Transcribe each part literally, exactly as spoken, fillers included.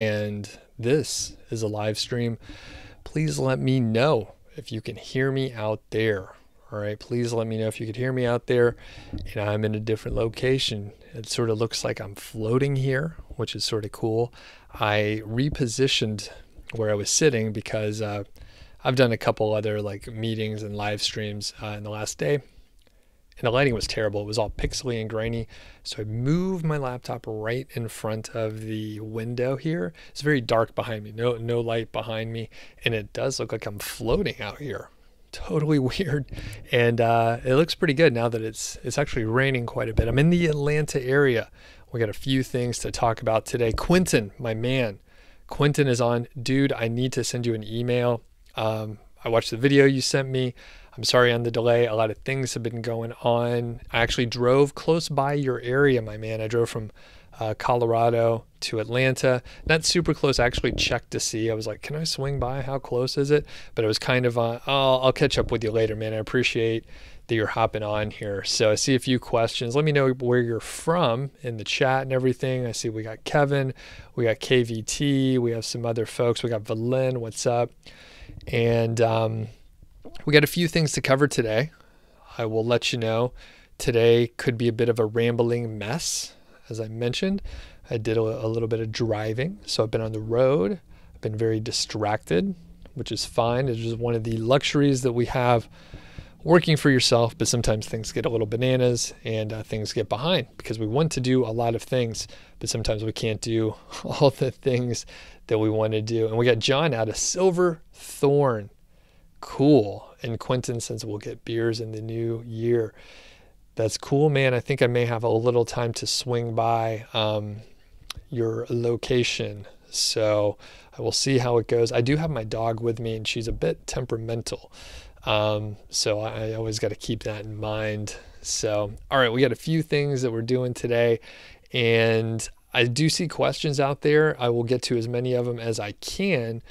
and this is a live stream, please let me know if you can hear me out there. All right, please let me know if you could hear me out there. And I'm in a different location. It sort of looks like I'm floating here, which is sort of cool. I repositioned where I was sitting because uh, I've done a couple other like meetings and live streams uh, in the last day, and the lighting was terrible. It was all pixely and grainy. So I moved my laptop right in front of the window here. It's very dark behind me, no, no light behind me. And it does look like I'm floating out here. Totally weird. And uh, it looks pretty good now that it's it's actually raining quite a bit. I'm in the Atlanta area. We got a few things to talk about today. Quentin, my man, Quentin is on. Dude, I need to send you an email. Um, I watched the video you sent me. I'm sorry on the delay. A lot of things have been going on. I actually drove close by your area, my man. I drove from uh, Colorado to Atlanta. Not super close. I actually checked to see. I was like, can I swing by? How close is it? But it was kind of, uh, oh, I'll catch up with you later, man. I appreciate that you're hopping on here. So I see a few questions. Let me know where you're from in the chat and everything. I see we got Kevin, we got K V T, we have some other folks. We got Valen, what's up? And um, we got a few things to cover today. I will let you know. Today could be a bit of a rambling mess, as I mentioned. I did a, a little bit of driving, so I've been on the road. I've been very distracted, which is fine. It's just one of the luxuries that we have working for yourself, but sometimes things get a little bananas and uh, things get behind because we want to do a lot of things, but sometimes we can't do all the things that we want to do. And we got John out of Silverthorne. Cool. And Quentin says we'll get beers in the new year. That's cool, man. I think I may have a little time to swing by um, your location. So I will see how it goes. I do have my dog with me, and she's a bit temperamental. Um, so I always got to keep that in mind. So, all right, we got a few things that we're doing today. And I do see questions out there. I will get to as many of them as I can.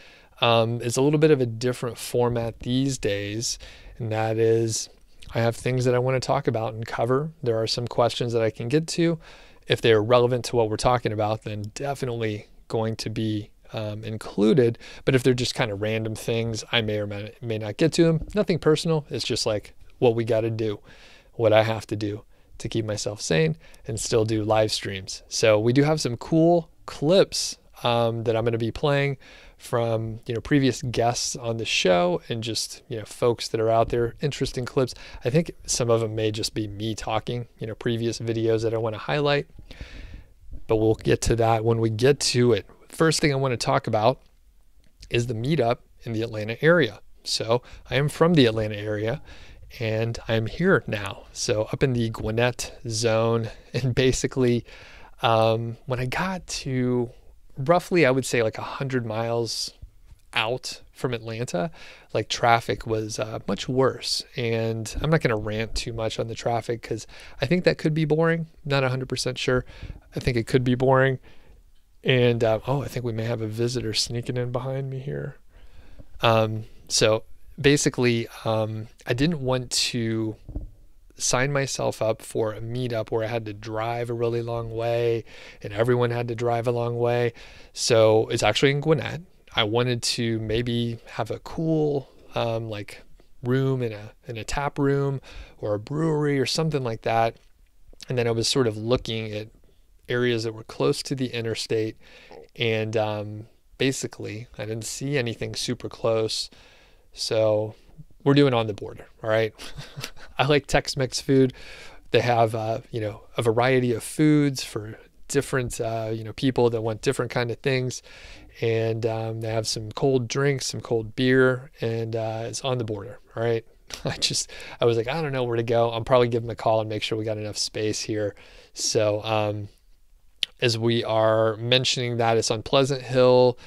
Um, it's a little bit of a different format these days, and that is, I have things that I want to talk about and cover. There are some questions that I can get to. If they're relevant to what we're talking about, then definitely going to be um, included. But if they're just kind of random things, I may or may not get to them. Nothing personal. It's just like what we got to do, what I have to do to keep myself sane and still do live streams. So we do have some cool clips um, that I'm going to be playing from, you know, previous guests on the show and just, you know, folks that are out there, interesting clips. I think some of them may just be me talking, you know, previous videos that I want to highlight, but we'll get to that when we get to it. First thing I want to talk about is the meetup in the Atlanta area. So I am from the Atlanta area and I'm here now. So up in the Gwinnett zone, and basically um, when I got to roughly, I would say like a hundred miles out from Atlanta, like traffic was uh, much worse. And I'm not going to rant too much on the traffic because I think that could be boring. Not a hundred percent sure. I think it could be boring. And uh, oh, I think we may have a visitor sneaking in behind me here. Um, so basically, um, I didn't want to sign myself up for a meetup where I had to drive a really long way and everyone had to drive a long way. So it's actually in Gwinnett. I wanted to maybe have a cool um, like room in a, in a tap room or a brewery or something like that. And then I was sort of looking at areas that were close to the interstate. And um, basically I didn't see anything super close. So we're doing on the border. All right. I like Tex-Mex food. They have, uh, you know, a variety of foods for different, uh, you know, people that want different kind of things. And um, they have some cold drinks, some cold beer, and uh, it's on the border. All right. I just, I was like, I don't know where to go. I'll probably give them a call and make sure we got enough space here. So um, as we are mentioning that, it's on Pleasant Hill.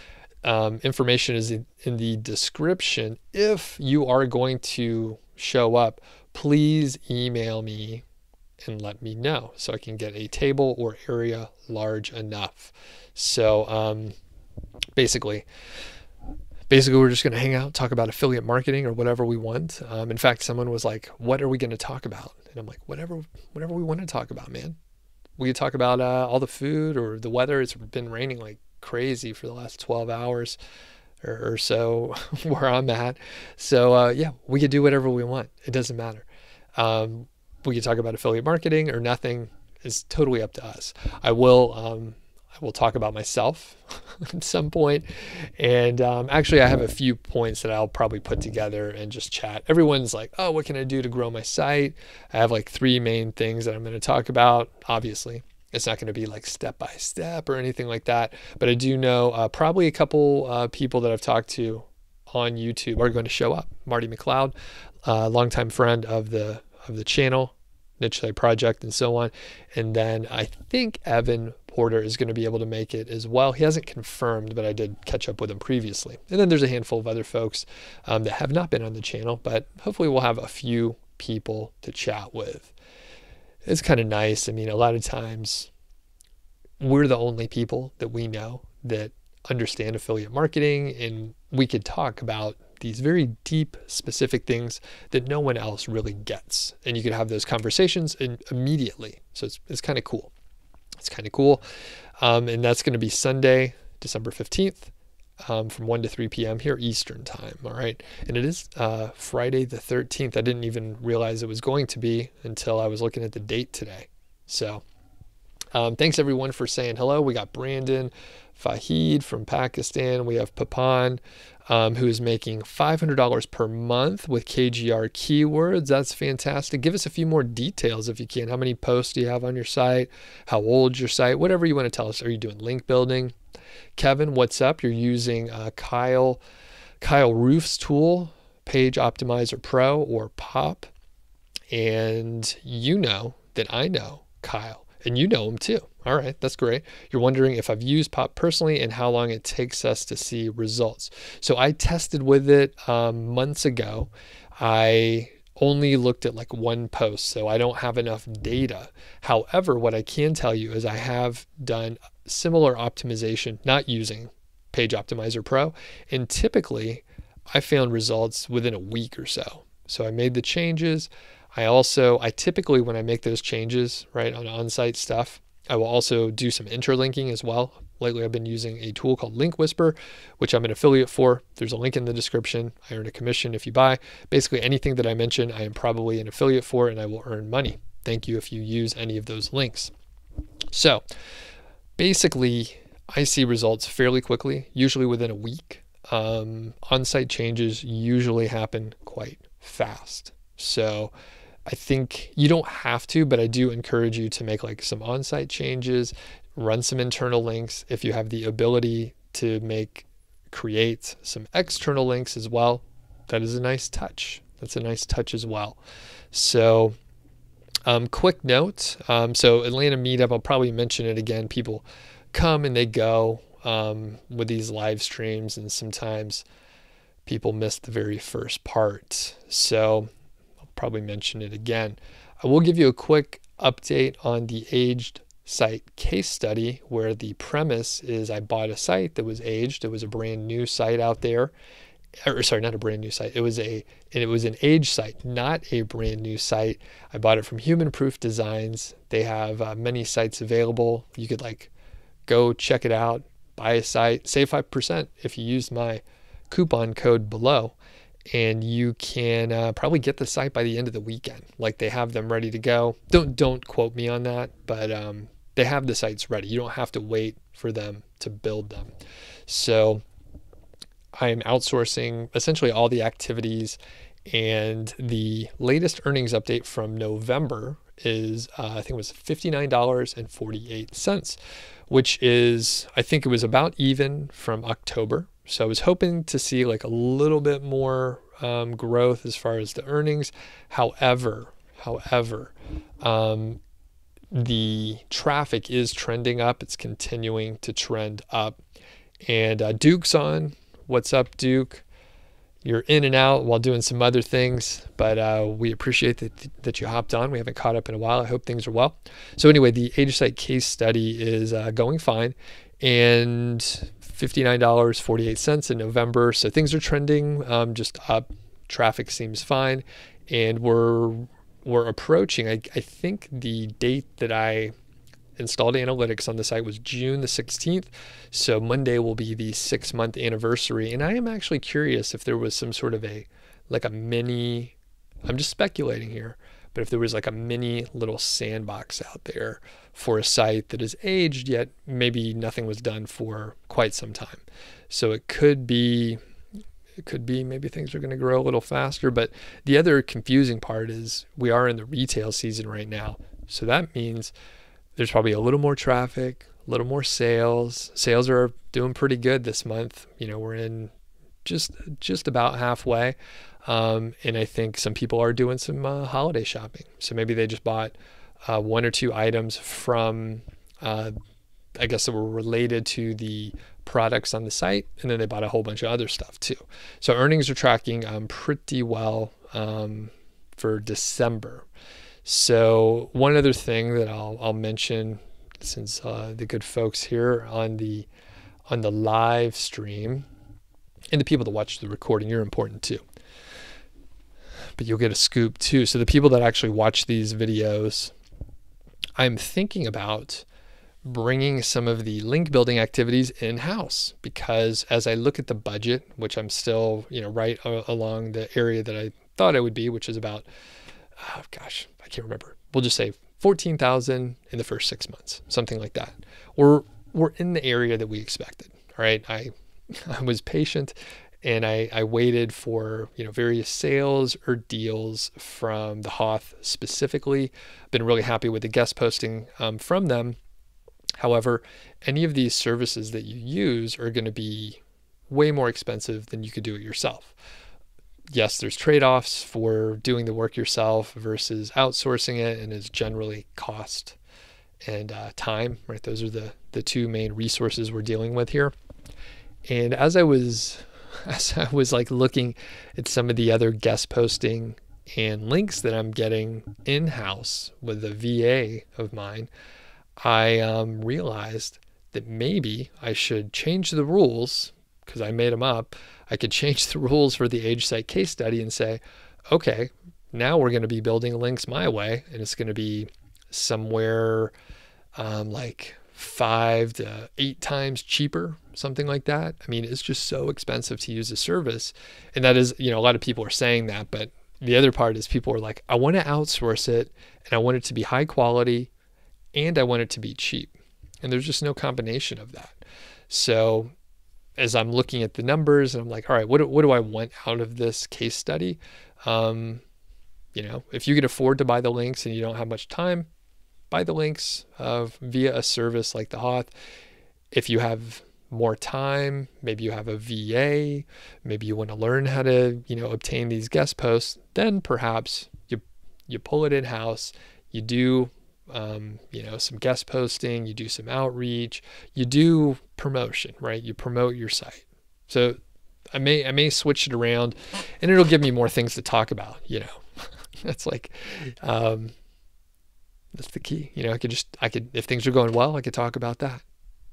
Um, information is in, in the description. If you are going to show up, please email me and let me know so I can get a table or area large enough. So um, basically, basically we're just going to hang out, talk about affiliate marketing or whatever we want. Um, in fact, someone was like, what are we going to talk about? And I'm like, whatever, whatever we want to talk about, man. We could talk about uh, all the food or the weather. It's been raining like crazy for the last twelve hours or, or so where I'm at. So uh, yeah, we could do whatever we want. It doesn't matter. Um, we could talk about affiliate marketing or nothing. It's totally up to us. I will, um, I will talk about myself at some point. And um, actually, I have a few points that I'll probably put together and just chat. Everyone's like, oh, what can I do to grow my site? I have like three main things that I'm going to talk about. Obviously, it's not going to be like step by step or anything like that. But I do know uh, probably a couple uh, people that I've talked to on YouTube are going to show up. Marty McLeod, a uh, longtime friend of the, of the channel, Niche Site Project, and so on. And then I think Evan Porter is going to be able to make it as well. He hasn't confirmed, but I did catch up with him previously. And then there's a handful of other folks um, that have not been on the channel, but hopefully we'll have a few people to chat with. It's kind of nice. I mean, a lot of times we're the only people that we know that understand affiliate marketing, and we could talk about these very deep, specific things that no one else really gets. And you could have those conversations and immediately. So it's, it's kind of cool. It's kind of cool. Um, and that's going to be Sunday, December fifteenth, um, from one to three P M here Eastern time. All right. And it is uh, Friday the thirteenth. I didn't even realize it was going to be until I was looking at the date today. So um, thanks everyone for saying hello. We got Brandon Fahid from Pakistan. We have Papan, um, who is making five hundred dollars per month with K G R keywords. That's fantastic. Give us a few more details if you can. How many posts do you have on your site? How old is your site? Whatever you want to tell us. Are you doing link building? Kevin, what's up? You're using uh, Kyle, Kyle Roof's tool, Page Optimizer Pro or Pop. And you know that I know Kyle, and you know him too. All right, that's great. You're wondering if I've used Pop personally and how long it takes us to see results. So I tested with it um, months ago. I only looked at like one post, so I don't have enough data. However, what I can tell you is I have done similar optimization, not using Page Optimizer Pro. And typically I found results within a week or so. So I made the changes. I also, I typically, when I make those changes, right, on on-site stuff, I will also do some interlinking as well. Lately, I've been using a tool called Link Whisper, which I'm an affiliate for. There's a link in the description. I earn a commission if you buy. Basically, anything that I mention, I am probably an affiliate for, and I will earn money. Thank you if you use any of those links. So basically, I see results fairly quickly, usually within a week. Um, on-site changes usually happen quite fast. So I think you don't have to, but I do encourage you to make like some on-site changes, run some internal links. If you have the ability to make, create some external links as well, that is a nice touch. That's a nice touch as well. So um, quick note. Um, so Atlanta meetup, I'll probably mention it again. People come and they go um, with these live streams, and sometimes people miss the very first part. So probably mention it again. I will give you a quick update on the aged site case study, where the premise is I bought a site that was aged. It was a brand new site out there, or sorry, not a brand new site. It was a, and it was an aged site, not a brand new site. I bought it from Human Proof Designs. They have uh, many sites available. You could like go check it out, buy a site, save five percent if you use my coupon code below. And you can uh, probably get the site by the end of the weekend. Like they have them ready to go. Don't don't quote me on that, but um, they have the sites ready. You don't have to wait for them to build them. So I'm outsourcing essentially all the activities, and the latest earnings update from November is uh, I think it was fifty-nine dollars and forty-eight cents, which is, I think it was about even from October. So I was hoping to see like a little bit more um, growth as far as the earnings. However, however, um, the traffic is trending up. It's continuing to trend up. And uh, Duke's on. What's up, Duke? You're in and out while doing some other things, but uh, we appreciate that, that you hopped on. We haven't caught up in a while. I hope things are well. So anyway, the Age Site case study is uh, going fine. And fifty-nine dollars and forty-eight cents in November. So things are trending um, just up. Traffic seems fine. And we're, we're approaching, I, I think the date that I installed analytics on the site was June the sixteenth. So Monday will be the six month anniversary. And I am actually curious if there was some sort of a, like a mini, I'm just speculating here, but if there was like a mini little sandbox out there for a site that is aged, yet maybe nothing was done for quite some time. So it could be, it could be maybe things are going to grow a little faster. But the other confusing part is we are in the retail season right now. So that means there's probably a little more traffic, a little more sales. Sales are doing pretty good this month. You know, we're in just just about halfway. Um, and I think some people are doing some uh, holiday shopping. So maybe they just bought uh, one or two items from, uh, I guess, that were related to the products on the site. And then they bought a whole bunch of other stuff too. So earnings are tracking um, pretty well um, for December. So one other thing that I'll, I'll mention, since uh, the good folks here on the, on the live stream and the people that watch the recording, you're important too. But you'll get a scoop too. So the people that actually watch these videos, I'm thinking about bringing some of the link building activities in-house, because as I look at the budget, which I'm still, you know, right along the area that I thought I would be, which is about, oh gosh, I can't remember. We'll just say fourteen thousand in the first six months, something like that. We're, we're in the area that we expected. All right. I, I was patient. And I, I waited for, you know, various sales or deals from The Hoth specifically. Been really happy with the guest posting um, from them. However, any of these services that you use are going to be way more expensive than you could do it yourself. Yes, there's trade-offs for doing the work yourself versus outsourcing it, and it's generally cost and uh, time, right? Those are the, the two main resources we're dealing with here. And as I was... As I was like looking at some of the other guest posting and links that I'm getting in-house with a V A of mine, I um, realized that maybe I should change the rules, because I made them up. I could change the rules for the age site case study and say, okay, now we're going to be building links my way, and it's going to be somewhere um, like five to eight times cheaper, something like that. I mean, it's just so expensive to use a service. And that is, you know, a lot of people are saying that, but the other part is people are like, I want to outsource it, and I want it to be high quality, and I want it to be cheap. And there's just no combination of that. So as I'm looking at the numbers and I'm like, all right, what do, what do I want out of this case study? Um, you know, if you can afford to buy the links and you don't have much time, buy the links of via a service like The Hoth. If you have more time, maybe you have a V A, maybe you want to learn how to, you know, obtain these guest posts, then perhaps you, you pull it in-house, you do, um, you know, some guest posting, you do some outreach, you do promotion, right? You promote your site. So I may, I may switch it around, and it'll give me more things to talk about, you know, that's like, um, that's the key. You know, I could just, I could, if things are going well, I could talk about that.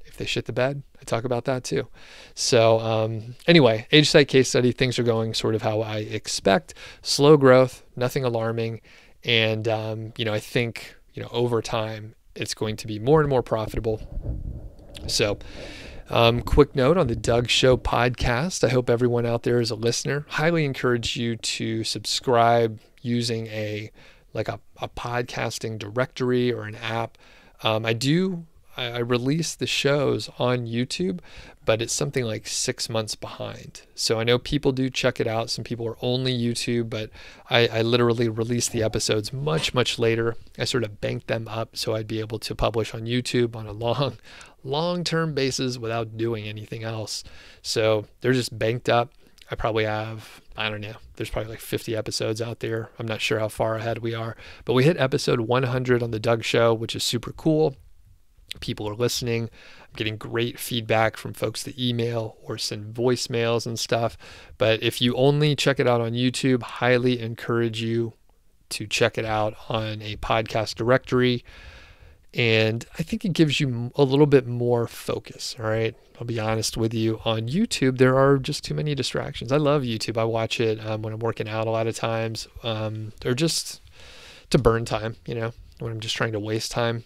If they shit the bed, I talk about that too. So um, anyway, age site case study, things are going sort of how I expect. Slow growth, nothing alarming. And, um, you know, I think, you know, over time, it's going to be more and more profitable. So um, quick note on the Doug Show podcast. I hope everyone out there is a listener. Highly encourage you to subscribe using a, like a, a podcasting directory or an app. Um, I do, I, I release the shows on YouTube, but it's something like six months behind. So I know people do check it out. Some people are only YouTube, but I, I literally release the episodes much, much later. I sort of banked them up so I'd be able to publish on YouTube on a long, long-term basis without doing anything else. So they're just banked up. I probably have, I don't know, there's probably like fifty episodes out there. I'm not sure how far ahead we are, but we hit episode one hundred on the Doug Show, which is super cool. People are listening. I'm getting great feedback from folks that email or send voicemails and stuff. But if you only check it out on YouTube, highly encourage you to check it out on a podcast directory. And I think it gives you a little bit more focus, all right? I'll be honest with you. On YouTube, there are just too many distractions. I love YouTube. I watch it um, when I'm working out a lot of times, um, or just to burn time, you know, when I'm just trying to waste time.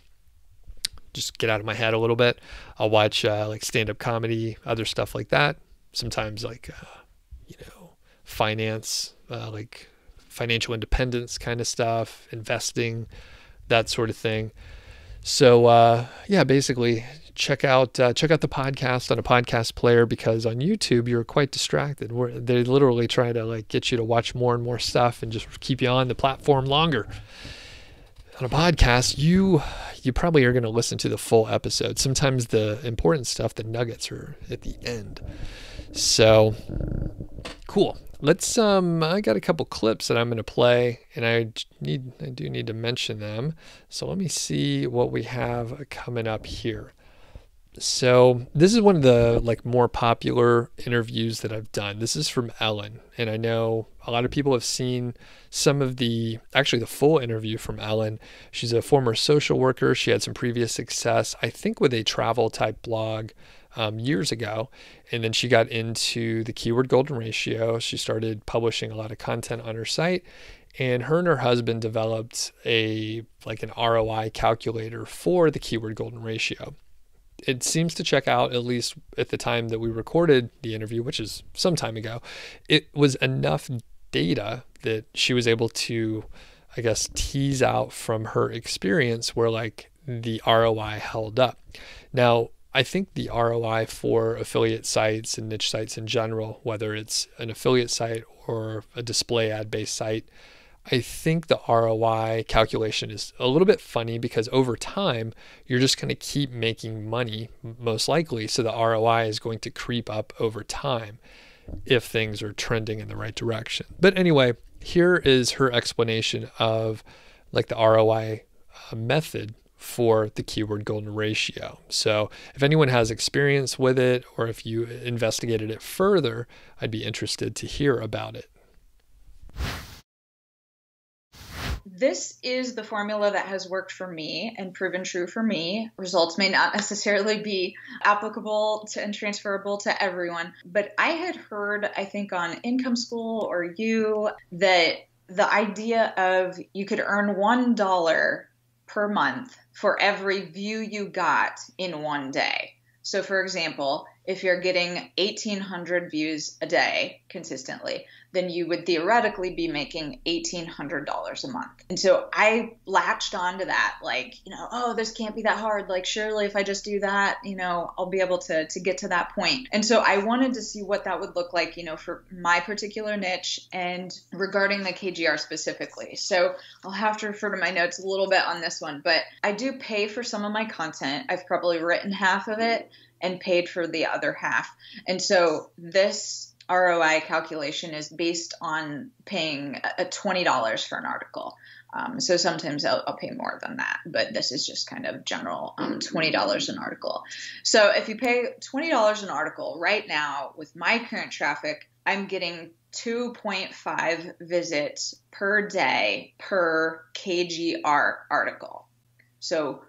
just get out of my head a little bit. I'll watch uh, like stand-up comedy, other stuff like that. Sometimes like, uh, you know, finance, uh, like financial independence kind of stuff, investing, that sort of thing. So uh, yeah, basically check out uh, check out the podcast on a podcast player, because on YouTube you're quite distracted. We're, they literally try to like get you to watch more and more stuff and just keep you on the platform longer. On a podcast, you you probably are going to listen to the full episode. Sometimes the important stuff, the nuggets, are at the end. So cool. Let's um I got a couple clips that I'm going to play, and I need I do need to mention them. So let me see what we have coming up here. So this is one of the like more popular interviews that I've done. This is from Ellen, and I know a lot of people have seen some of the, actually the full interview from Ellen. She's a former social worker. She had some previous success, I think, with a travel type blog um, years ago. And then she got into the keyword golden ratio. She started publishing a lot of content on her site, and her and her husband developed a like an R O I calculator for the keyword golden ratio. It seems to check out, at least at the time that we recorded the interview, which is some time ago. It was enough data that she was able to, I guess, tease out from her experience where like the R O I held up. Now, I think the R O I for affiliate sites and niche sites in general, whether it's an affiliate site or a display ad based site, I think the R O I calculation is a little bit funny, because over time, you're just going to keep making money, most likely. So the R O I is going to creep up over time if things are trending in the right direction. But anyway, here is her explanation of like the R O I method for the keyword golden ratio. So if anyone has experience with it, or if you investigated it further, I'd be interested to hear about it. This is the formula that has worked for me and proven true for me. Results may not necessarily be applicable to and transferable to everyone, but I had heard, I think on Income School or you, that the idea of you could earn one dollar per month for every view you got in one day. So for example, if you're getting eighteen hundred views a day consistently, then you would theoretically be making eighteen hundred dollars a month. And so I latched onto that, like, you know, oh, this can't be that hard. Like, surely if I just do that, you know, I'll be able to, to get to that point. And so I wanted to see what that would look like, you know, for my particular niche and regarding the K G R specifically. So I'll have to refer to my notes a little bit on this one, but I do pay for some of my content. I've probably written half of it and paid for the other half. And so this R O I calculation is based on paying twenty dollars for an article. Um, so sometimes I'll, I'll pay more than that, but this is just kind of general um, twenty dollars an article. So if you pay twenty dollars an article right now with my current traffic, I'm getting two point five visits per day per K G R article. So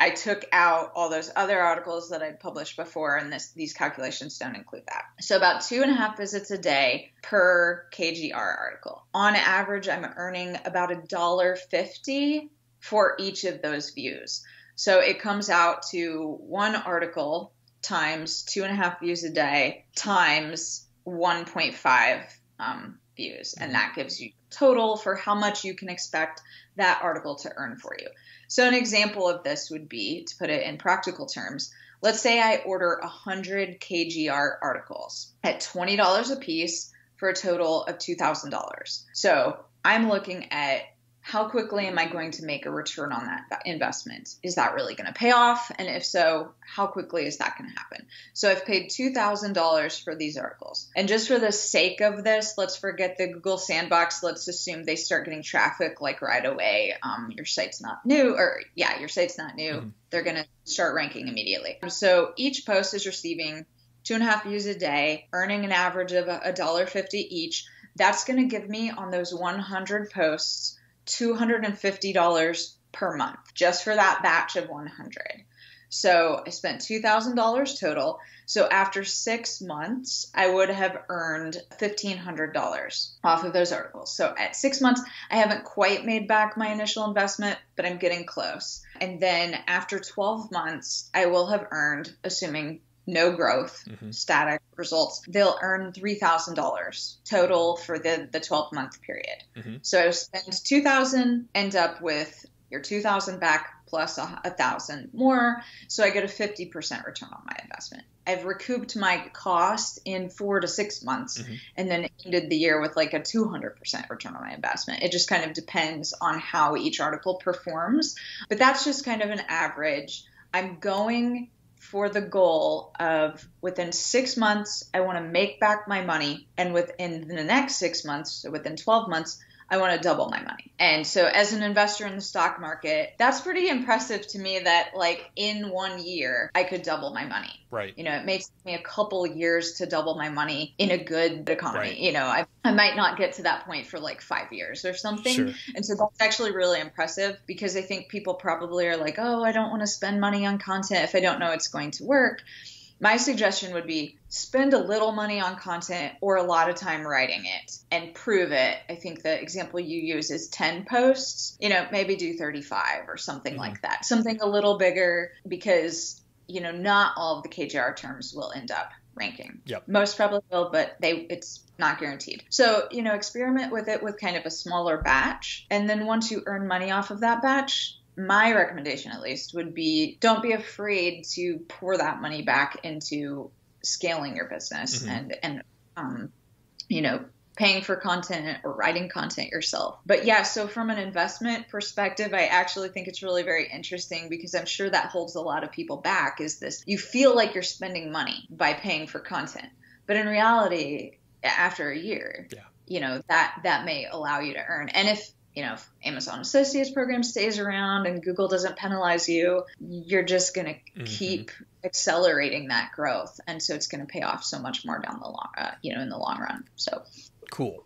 I took out all those other articles that I'd published before, and this, these calculations don't include that. So about two and a half visits a day per K G R article. On average, I'm earning about a dollar fifty for each of those views. So it comes out to one article times two and a half views a day times one point five um, views, and that gives you total for how much you can expect that article to earn for you. So an example of this would be, to put it in practical terms, let's say I order one hundred K G R articles at twenty dollars a piece for a total of two thousand dollars. So I'm looking at how quickly am I going to make a return on that investment? Is that really going to pay off? And if so, how quickly is that going to happen? So I've paid two thousand dollars for these articles. And just for the sake of this, let's forget the Google sandbox. Let's assume they start getting traffic like right away. Um, your site's not new or yeah, your site's not new. Mm-hmm. They're going to start ranking immediately. So each post is receiving two and a half views a day, earning an average of a dollar fifty each. That's going to give me on those one hundred posts two hundred fifty dollars per month just for that batch of one hundred. So I spent two thousand dollars total. So after six months, I would have earned fifteen hundred dollars off of those articles. So at six months, I haven't quite made back my initial investment, but I'm getting close. And then after twelve months, I will have earned, assuming no growth, mm-hmm. static results, they'll earn three thousand dollars total for the, the twelve month period. Mm-hmm. So I would spend two thousand dollars, end up with your two thousand dollars back, plus a, a thousand more. So I get a fifty percent return on my investment. I've recouped my cost in four to six months mm-hmm. and then ended the year with like a two hundred percent return on my investment. It just kind of depends on how each article performs, but that's just kind of an average. I'm going for the goal of within six months, I want to make back my money. And within the next six months, so within twelve months, I want to double my money. And so as an investor in the stock market, that's pretty impressive to me that like in one year, I could double my money. Right. You know, it makes me a couple years to double my money in a good economy. Right. You know, I, I might not get to that point for like five years or something. Sure. And so that's actually really impressive because I think people probably are like, oh, I don't want to spend money on content if I don't know it's going to work. My suggestion would be spend a little money on content or a lot of time writing it and prove it. I think the example you use is ten posts, you know, maybe do thirty-five or something mm-hmm. like that, something a little bigger because, you know, not all of the K G R terms will end up ranking. Yep. Most probably will, but they it's not guaranteed. So, you know, experiment with it with kind of a smaller batch. And then once you earn money off of that batch, my recommendation at least would be don't be afraid to pour that money back into scaling your business mm-hmm. and, and um, you know, paying for content or writing content yourself. But yeah, so from an investment perspective, I actually think it's really very interesting because I'm sure that holds a lot of people back is this, you feel like you're spending money by paying for content. But in reality, after a year, yeah. you know, that, that may allow you to earn. And if, you know, if Amazon Associates program stays around and Google doesn't penalize you, you're just going to mm-hmm. keep accelerating that growth. And so it's going to pay off so much more down the long, uh, you know, in the long run. So cool.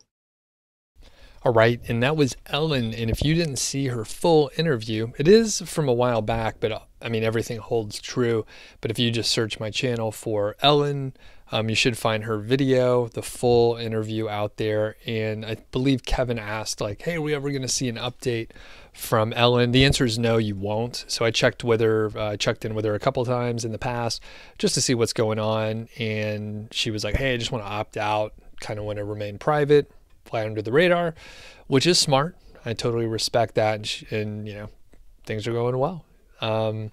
All right. And that was Ellen. And if you didn't see her full interview, it is from a while back, but I mean, everything holds true. But if you just search my channel for Ellen, Um, you should find her video, the full interview out there. And I believe Kevin asked like, hey, are we ever going to see an update from Ellen? The answer is no, you won't. So I checked with her, uh, checked in with her a couple of times in the past just to see what's going on. And she was like, hey, I just want to opt out, kind of want to remain private, fly under the radar, which is smart. I totally respect that. And, she, and you know, things are going well. Um,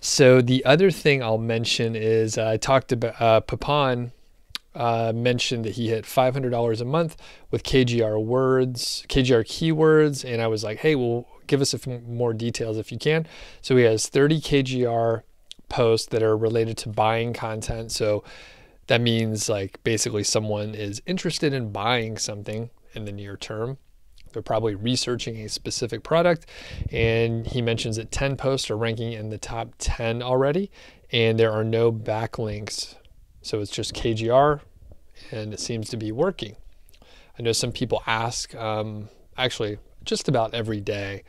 so the other thing I'll mention is uh, I talked about, uh, Papan, uh, mentioned that he hit five hundred dollars a month with K G R words, K G R keywords. And I was like, hey, well, give us a few more details if you can. So he has thirty K G R posts that are related to buying content. So that means like basically someone is interested in buying something in the near term. They're probably researching a specific product. And he mentions that ten posts are ranking in the top ten already. And there are no backlinks. So it's just K G R. And it seems to be working. I know some people ask, um, actually, just about every day,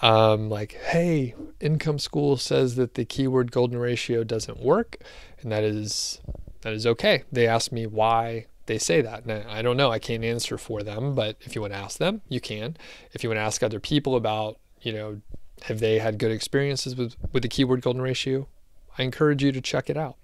um, like, hey, Income School says that the keyword golden ratio doesn't work. And that is, that is okay. They asked me why they say that. And I don't know, I can't answer for them, but if you want to ask them, you can. If you want to ask other people about, you know, have they had good experiences with, with the keyword golden ratio, I encourage you to check it out.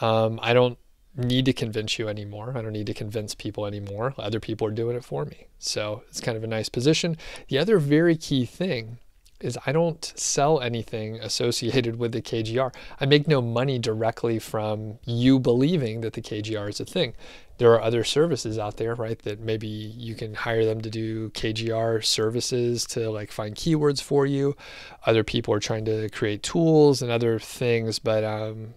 Um, I don't need to convince you anymore. I don't need to convince people anymore. Other people are doing it for me. So it's kind of a nice position. The other very key thing is I don't sell anything associated with the K G R. I make no money directly from you believing that the K G R is a thing. There are other services out there, right? That maybe you can hire them to do K G R services to like find keywords for you. Other people are trying to create tools and other things, but um,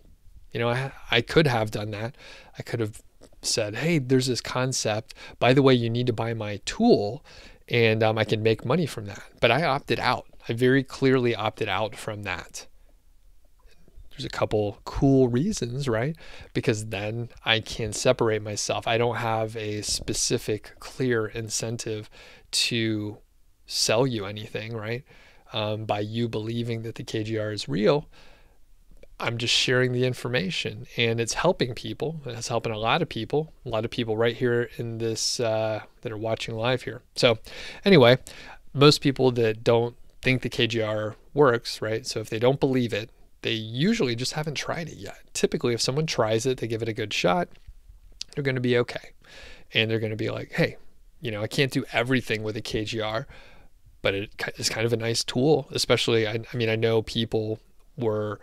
you know, I, I could have done that. I could have said, hey, there's this concept. By the way, you need to buy my tool and um, I can make money from that. But I opted out. I very clearly opted out from that. There's a couple cool reasons, right? Because then I can separate myself. I don't have a specific, clear incentive to sell you anything, right? Um, by you believing that the K G R is real, I'm just sharing the information, and it's helping people. It's helping a lot of people, a lot of people right here in this uh, that are watching live here. So anyway, most people that don't think the K G R works, right? So if they don't believe it, they usually just haven't tried it yet. Typically, if someone tries it, they give it a good shot, they're going to be okay. And they're going to be like, hey, you know, I can't do everything with a K G R, but it is kind of a nice tool, especially, I, I mean, I know people were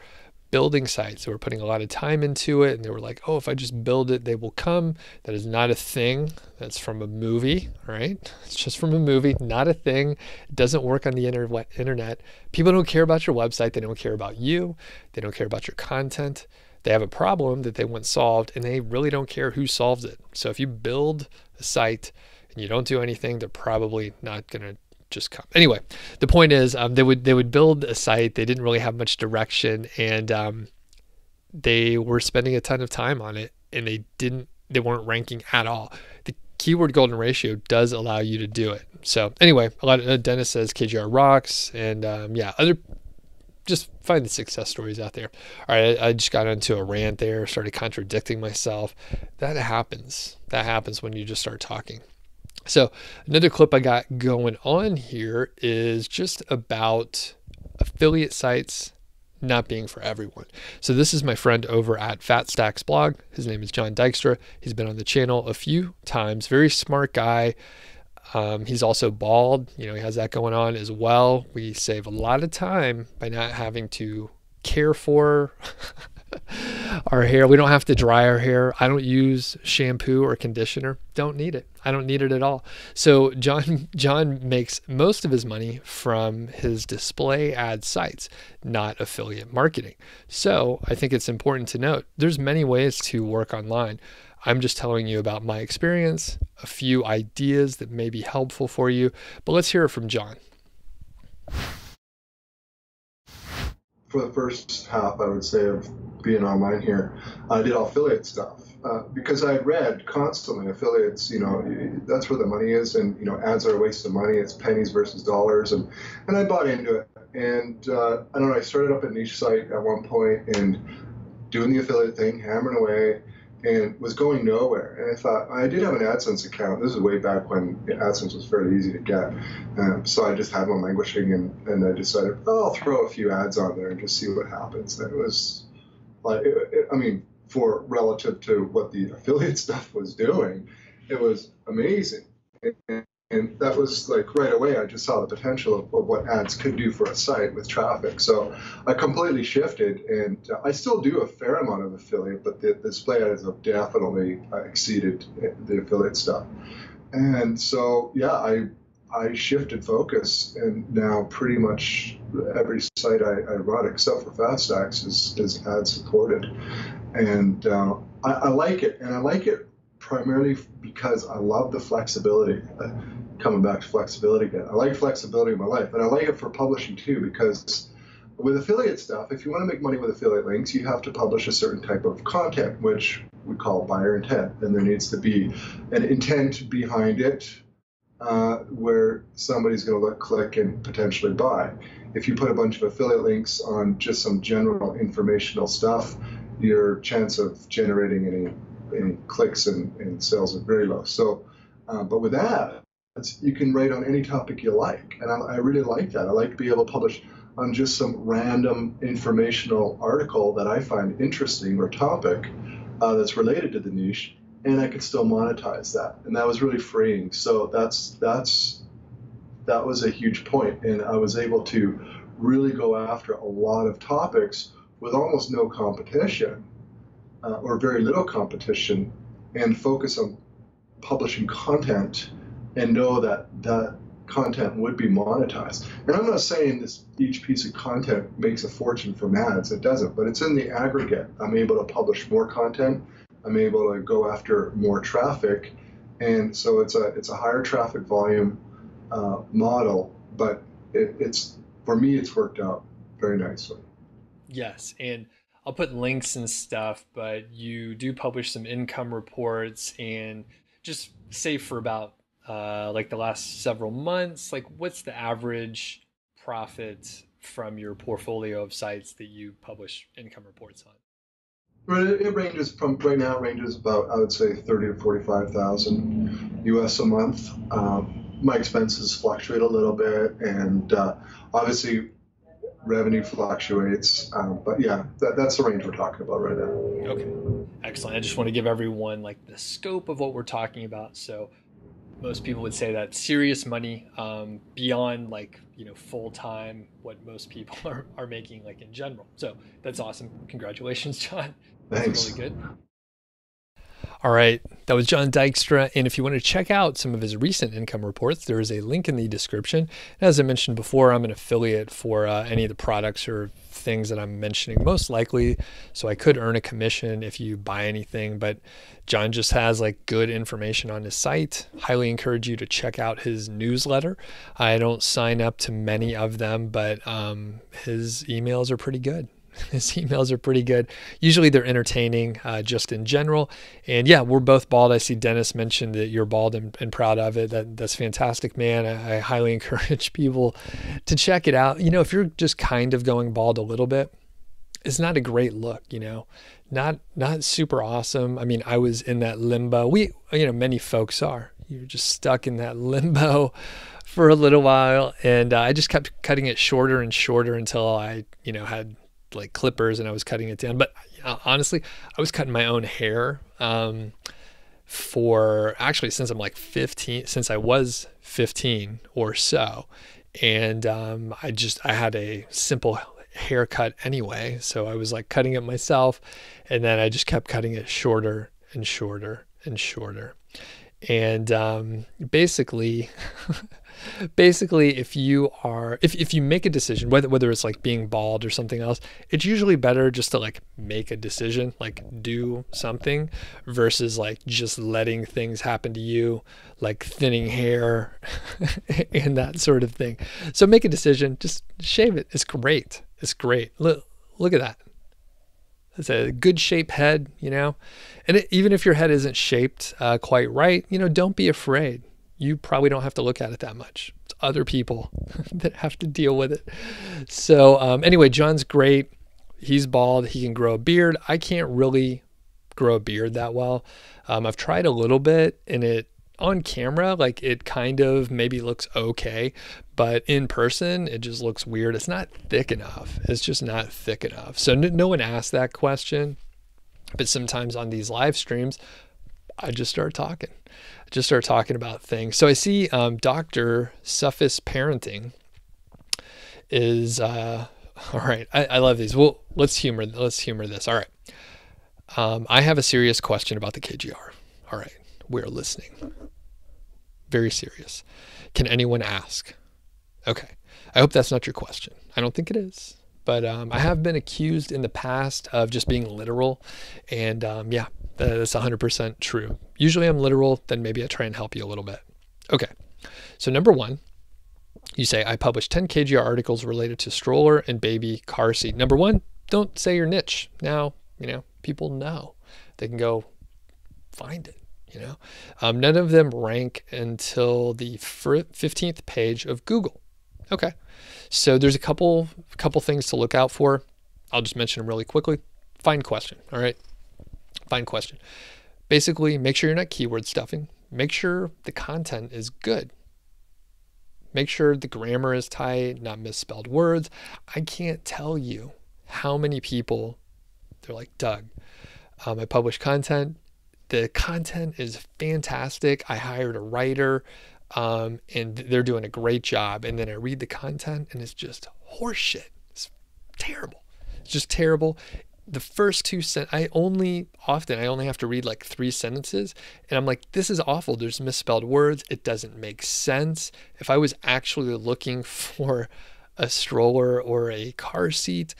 building sites, they were putting a lot of time into it, and they were like, oh, if I just build it, they will come. That is not a thing. That's from a movie, right? It's just from a movie, not a thing. It doesn't work on the inter- internet. People don't care about your website. They don't care about you. They don't care about your content. They have a problem that they want solved, and they really don't care who solves it. So if you build a site and you don't do anything, they're probably not going to just come. Anyway, the point is, um, they would they would build a site. They didn't really have much direction, and um, they were spending a ton of time on it, and they didn't they weren't ranking at all. The keyword golden ratio does allow you to do it. So anyway, a lot of uh, Dennis says K G R rocks, and um, yeah, other just find the success stories out there. All right, I, I just got into a rant there, started contradicting myself. That happens. That happens when you just start talking. So another clip I got going on here is just about affiliate sites not being for everyone. So this is my friend over at Fat Stacks blog. His name is John Dykstra. He's been on the channel a few times, very smart guy. Um, he's also bald, you know, he has that going on as well. We save a lot of time by not having to care for our hair. We don't have to dry our hair. I don't use shampoo or conditioner. Don't need it. I don't need it at all. So John John makes most of his money from his display ad sites, not affiliate marketing. So I think it's important to note there's many ways to work online. I'm just telling you about my experience, a few ideas that may be helpful for you, but let's hear it from John. For the first half, I would say, of being online here, I did all affiliate stuff uh, because I read constantly affiliates, you know, that's where the money is, and, you know, ads are a waste of money. It's pennies versus dollars. And, and I bought into it. And uh, I don't know, I started up a niche site at one point and doing the affiliate thing, hammering away, and was going nowhere. And I thought, I did have an AdSense account. This is way back when AdSense was fairly easy to get. Um, so I just had one languishing, and, and I decided, oh, I'll throw a few ads on there and just see what happens. And it was like, it, it, I mean, for relative to what the affiliate stuff was doing, it was amazing. And, and that was like right away, I just saw the potential of, of what ads could do for a site with traffic. So I completely shifted, and I still do a fair amount of affiliate, but the, the display ads have definitely exceeded the affiliate stuff. And so, yeah, I I shifted focus, and now pretty much every site I, I run, except for FastStacks, is, is ad supported. And uh, I, I like it, and I like it primarily because I love the flexibility. Uh, coming back to flexibility again. I like flexibility in my life, and I like it for publishing too, because with affiliate stuff, if you want to make money with affiliate links, you have to publish a certain type of content, which we call buyer intent, and there needs to be an intent behind it uh, where somebody's going to look, click, and potentially buy. If you put a bunch of affiliate links on just some general informational stuff, your chance of generating any any clicks and, and sales are very low. So, uh, but with that, you can write on any topic you like, and I, I really like that. I like to be able to publish on just some random informational article that I find interesting or topic uh, that's related to the niche, and I could still monetize that, and that was really freeing. So that's that's that was a huge point, and I was able to really go after a lot of topics with almost no competition. Uh, or very little competition, and focus on publishing content and know that that content would be monetized. And I'm not saying this each piece of content makes a fortune from ads, it doesn't, but it's in the aggregate. I'm able to publish more content, I'm able to go after more traffic, and so it's a it's a higher traffic volume uh, model, but it, it's for me it's worked out very nicely. Yes, and I'll put links and stuff, but you do publish some income reports, and just say for about uh, like the last several months, like what's the average profit from your portfolio of sites that you publish income reports on? Well, it ranges from right now. It ranges about, I would say, thirty to forty-five thousand U S a month. Um, my expenses fluctuate a little bit, and uh, obviously revenue fluctuates. Um, but yeah, that, that's the range we're talking about right now. Okay, excellent. I just want to give everyone like the scope of what we're talking about. So most people would say that's serious money, um, beyond like, you know, full time, what most people are, are making like in general. So that's awesome. Congratulations, John. That's Thanks. Really good. All right. That was John Dykstra. And if you want to check out some of his recent income reports, there is a link in the description. And as I mentioned before, I'm an affiliate for uh, any of the products or things that I'm mentioning most likely. So I could earn a commission if you buy anything, but John just has like good information on his site. Highly encourage you to check out his newsletter. I don't sign up to many of them, but um, his emails are pretty good. His emails are pretty good. Usually they're entertaining, uh, just in general. And yeah, we're both bald. I see Dennis mentioned that you're bald and, and proud of it. That, that's fantastic, man. I, I highly encourage people to check it out. You know, if you're just kind of going bald a little bit, it's not a great look, you know, not, not super awesome. I mean, I was in that limbo. We, you know, many folks are, you're just stuck in that limbo for a little while. And uh, I just kept cutting it shorter and shorter until I, you know, had like clippers and I was cutting it down. But uh, honestly, I was cutting my own hair um, for actually since I'm like fifteen, since I was fifteen or so. And um, I just, I had a simple haircut anyway. So I was like cutting it myself. And then I just kept cutting it shorter and shorter and shorter. And um, basically, basically, if you are, if, if you make a decision, whether, whether it's like being bald or something else, it's usually better just to like make a decision, like do something versus like just letting things happen to you, like thinning hair and that sort of thing. So make a decision, just shave it. It's great. It's great. Look, look at that. It's a good shape head, you know, and it, even if your head isn't shaped uh, quite right, you know, don't be afraid. You probably don't have to look at it that much. It's other people that have to deal with it. So um, anyway, John's great. He's bald. He can grow a beard. I can't really grow a beard that well. Um, I've tried a little bit and it on camera, like it kind of maybe looks okay, but in person, it just looks weird. It's not thick enough. It's just not thick enough. So no, no one asked that question, but sometimes on these live streams, I just start talking, I just start talking about things. So I see um, Doctor Suffis Parenting is, uh, all right, I, I love these. Well, let's humor, let's humor this. All right. Um, I have a serious question about the K G R. All right. We're listening. Very serious. Can anyone ask? Okay. I hope that's not your question. I don't think it is. But um, I have been accused in the past of just being literal. And um, yeah, that's one hundred percent true. Usually I'm literal, then maybe I try and help you a little bit. Okay. So number one, you say, I published ten K G R articles related to stroller and baby car seat. Number one, don't say your niche. Now, you know, people know. They can go find it, you know. Um, none of them rank until the fifteenth page of Google. Okay. So there's a couple, couple things to look out for. I'll just mention them really quickly. Find question. All right. Find question. Basically, make sure you're not keyword stuffing. Make sure the content is good. Make sure the grammar is tight, not misspelled words. I can't tell you how many people, they're like, Doug, um, I publish content. The content is fantastic. I hired a writer. Um, and they're doing a great job. And then I read the content and it's just horseshit. It's terrible. It's just terrible. The first two sen- I only often, I only have to read like three sentences and I'm like, this is awful. There's misspelled words. It doesn't make sense. If I was actually looking for a stroller or a car seat,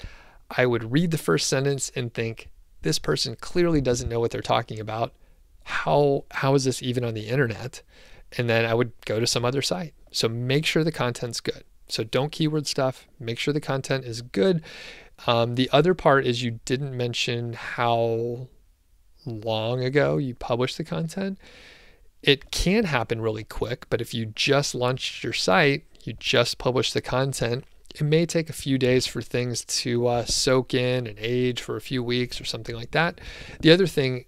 I would read the first sentence and think, this person clearly doesn't know what they're talking about. How, how is this even on the internet? And then I would go to some other site. So make sure the content's good. So don't keyword stuff. Make sure the content is good. Um, the other part is you didn't mention how long ago you published the content. It can happen really quick, but if you just launched your site, you just published the content, It may take a few days for things to uh, soak in and age for a few weeks or something like that. The other thing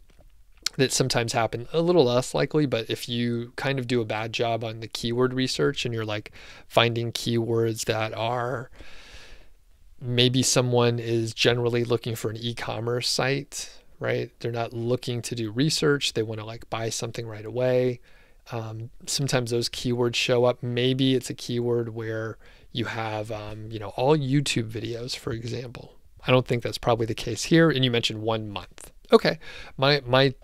that sometimes happens, a little less likely, but if you kind of do a bad job on the keyword research and you're like finding keywords that are, maybe someone is generally looking for an e-commerce site, right? They're not looking to do research. They want to like buy something right away. Um, sometimes those keywords show up. Maybe it's a keyword where you have, um, you know, all YouTube videos, for example. I don't think that's probably the case here. And you mentioned one month. Okay. My, my,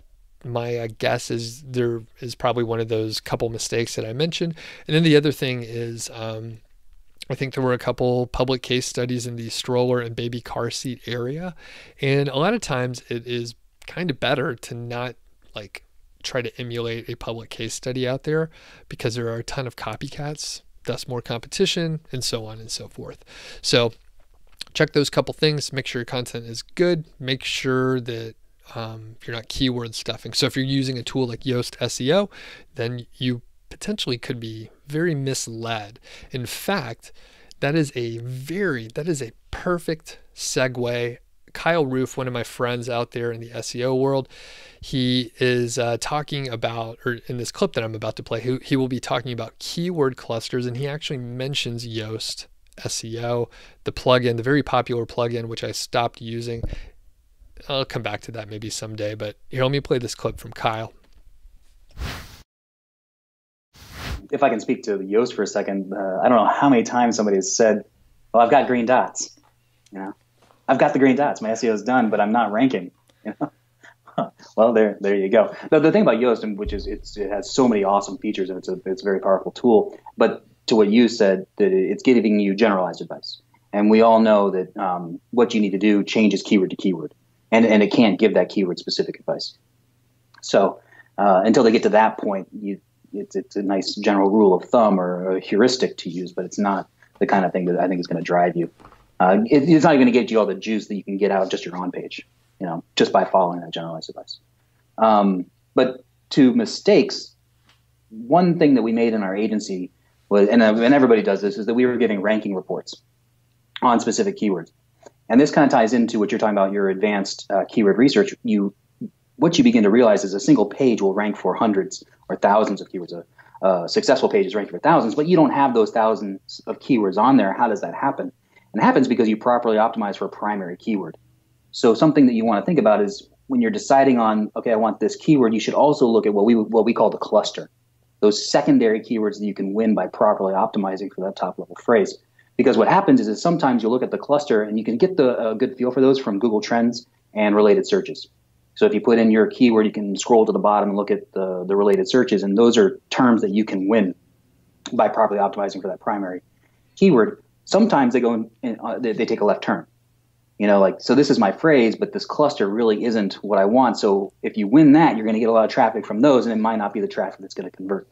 my guess is there is probably one of those couple mistakes that I mentioned. And then the other thing is, um, I think there were a couple public case studies in the stroller and baby car seat area. And a lot of times it is kind of better to not like try to emulate a public case study out there, because there are a ton of copycats, thus more competition, and so on and so forth. So check those couple things, make sure your content is good, make sure that um, you're not keyword stuffing. So if you're using a tool like Yoast S E O, then you potentially could be very misled. In fact, that is a very, that is a perfect segue. Kyle Roof, one of my friends out there in the S E O world, he is uh, talking about, or in this clip that I'm about to play, he, he will be talking about keyword clusters, and he actually mentions Yoast S E O, the plugin, the very popular plugin, which I stopped using. I'll come back to that maybe someday, but here, let me play this clip from Kyle. If I can speak to Yoast for a second, uh, I don't know how many times somebody has said, well, I've got green dots, you know, I've got the green dots, my S E O is done, but I'm not ranking, you know? Well, there, there you go. Now, the thing about Yoast, which is it's, it has so many awesome features and it's a, it's a very powerful tool, but to what you said, that it's giving you generalized advice. And we all know that um, what you need to do changes keyword to keyword, and, and it can't give that keyword specific advice. So uh, until they get to that point, you, It's, it's a nice general rule of thumb or a heuristic to use, but it's not the kind of thing that I think is going to drive you. Uh, it, it's not even going to get you all the juice that you can get out of just your on page, you know, just by following that generalized advice. Um, but to mistakes, one thing that we made in our agency was, and, uh, and everybody does this, is that we were giving ranking reports on specific keywords. And this kind of ties into what you're talking about, your advanced uh, keyword research. You What you begin to realize is a single page will rank for hundreds or thousands of keywords. A uh, successful page is ranking for thousands, but you don't have those thousands of keywords on there. How does that happen? And it happens because you properly optimize for a primary keyword. So something that you want to think about is when you're deciding on, okay, I want this keyword, you should also look at what we what we call the cluster, those secondary keywords that you can win by properly optimizing for that top level phrase. Because what happens is, is sometimes you look at the cluster and you can get the a good feel for those from Google Trends and related searches. So if you put in your keyword, you can scroll to the bottom and look at the, the related searches, and those are terms that you can win by properly optimizing for that primary keyword. Sometimes they go in, in, uh, they, they take a left turn, you know, like, so this is my phrase, but this cluster really isn't what I want. So if you win that, you're going to get a lot of traffic from those, and it might not be the traffic that's going to convert.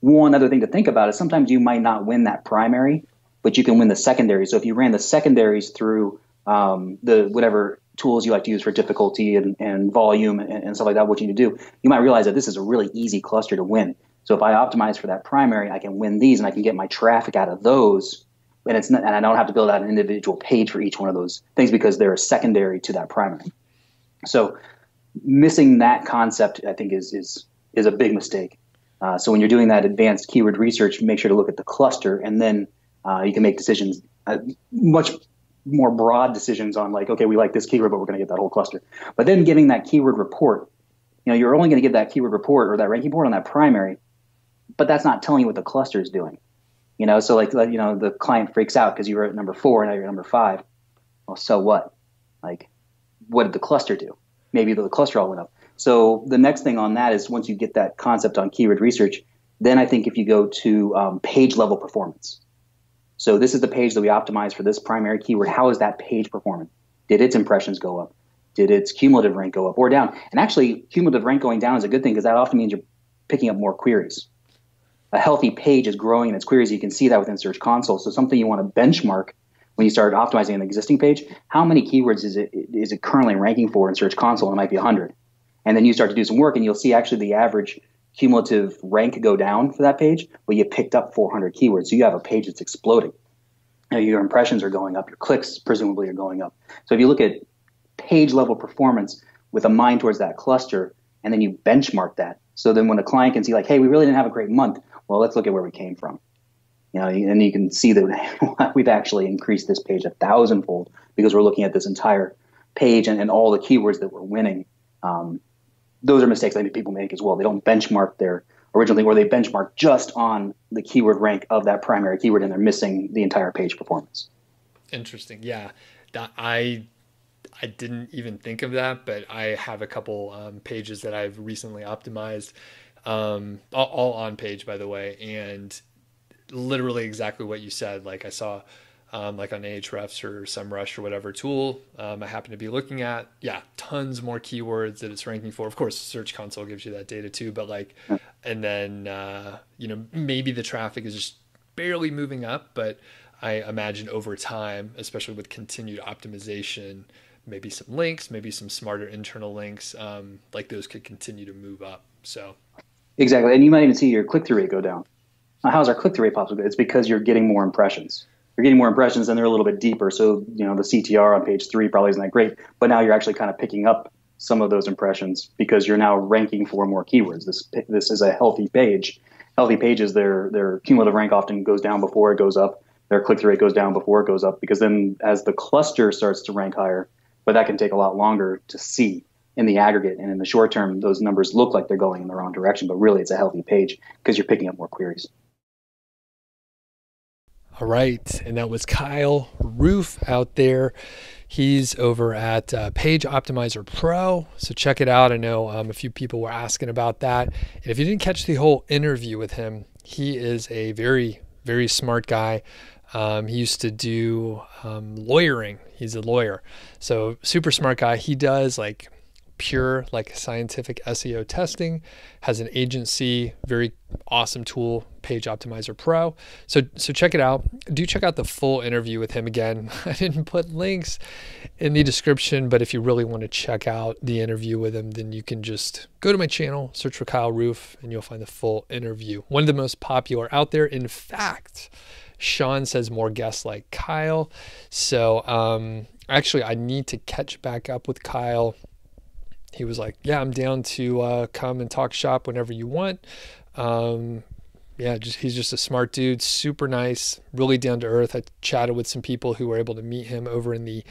One other thing to think about is sometimes you might not win that primary, but you can win the secondary. So if you ran the secondaries through um, the whatever tools you like to use for difficulty and, and volume and, and stuff like that, what you need to do, you might realize that this is a really easy cluster to win. So if I optimize for that primary, I can win these and I can get my traffic out of those. And it's not, and I don't have to build out an individual page for each one of those things because they're secondary to that primary. So missing that concept, I think, is, is, is a big mistake. Uh, so when you're doing that advanced keyword research, make sure to look at the cluster, and then uh, you can make decisions uh, much more broad decisions on, like, okay, we like this keyword, but we're going to get that whole cluster. But then giving that keyword report, you know, you're only going to get that keyword report or that ranking board on that primary, but that's not telling you what the cluster is doing. You know, so like, you know, the client freaks out because you were at number four and now you're number five. Well, so what? Like, what did the cluster do? Maybe the cluster all went up. So the next thing on that is, once you get that concept on keyword research, then I think if you go to um, page level performance. So this is the page that we optimized for this primary keyword. How is that page performing? Did its impressions go up? Did its cumulative rank go up or down? And actually, cumulative rank going down is a good thing because that often means you're picking up more queries. A healthy page is growing in its queries. You can see that within Search Console. So something you want to benchmark when you start optimizing an existing page, how many keywords is it, is it currently ranking for in Search Console? It might be one hundred. And then you start to do some work and you'll see actually the average cumulative rank go down for that page, but you picked up four hundred keywords. So you have a page that's exploding. you know, your impressions are going up, your clicks presumably are going up. So if you look at page level performance with a mind towards that cluster, and then you benchmark that, so then when a client can see like, hey, we really didn't have a great month, well, let's look at where we came from. You know, and you can see that we've actually increased this page a thousandfold because we're looking at this entire page and, and all the keywords that we're winning. Um, those are mistakes that people make as well. They don't benchmark their original thing, or they benchmark just on the keyword rank of that primary keyword, and they're missing the entire page performance. Interesting. Yeah, I I didn't even think of that, but I have a couple um, pages that I've recently optimized, um, all, all on page, by the way, and literally exactly what you said. Like I saw, um, like on Ahrefs or SEMrush or whatever tool um, I happen to be looking at, yeah, tons more keywords that it's ranking for. Of course, Search Console gives you that data too, but like, and then, uh, you know, maybe the traffic is just barely moving up, but I imagine over time, especially with continued optimization, maybe some links, maybe some smarter internal links, um, like those could continue to move up. So exactly. And you might even see your click-through rate go down. Now, how's our click-through rate possible? It's because you're getting more impressions. You're getting more impressions, and they're a little bit deeper. So, you know, the C T R on page three probably isn't that great, but now you're actually kind of picking up some of those impressions because you're now ranking for more keywords. This this is a healthy page. Healthy pages, their their cumulative rank often goes down before it goes up. Their click-through rate goes down before it goes up, because then as the cluster starts to rank higher, but that can take a lot longer to see in the aggregate. And in the short term, those numbers look like they're going in the wrong direction, but really it's a healthy page because you're picking up more queries. All right. And that was Kyle Roof out there. He's over at uh, Page Optimizer Pro. So check it out. I know um, a few people were asking about that. And if you didn't catch the whole interview with him, he is a very, very smart guy. Um, he used to do um, lawyering. He's a lawyer. So super smart guy. He does like pure, like scientific S E O testing, has an agency, very awesome tool, Page Optimizer Pro. So, so check it out. Do check out the full interview with him again. I didn't put links in the description, but if you really want to check out the interview with him, then you can just go to my channel, search for Kyle Roof, and you'll find the full interview. One of the most popular out there. In fact, Sean says more guests like Kyle. So um, actually, I need to catch back up with Kyle. He was like, yeah, I'm down to uh, come and talk shop whenever you want. Um, yeah, just, he's just a smart dude, super nice, really down to earth. I chatted with some people who were able to meet him over in the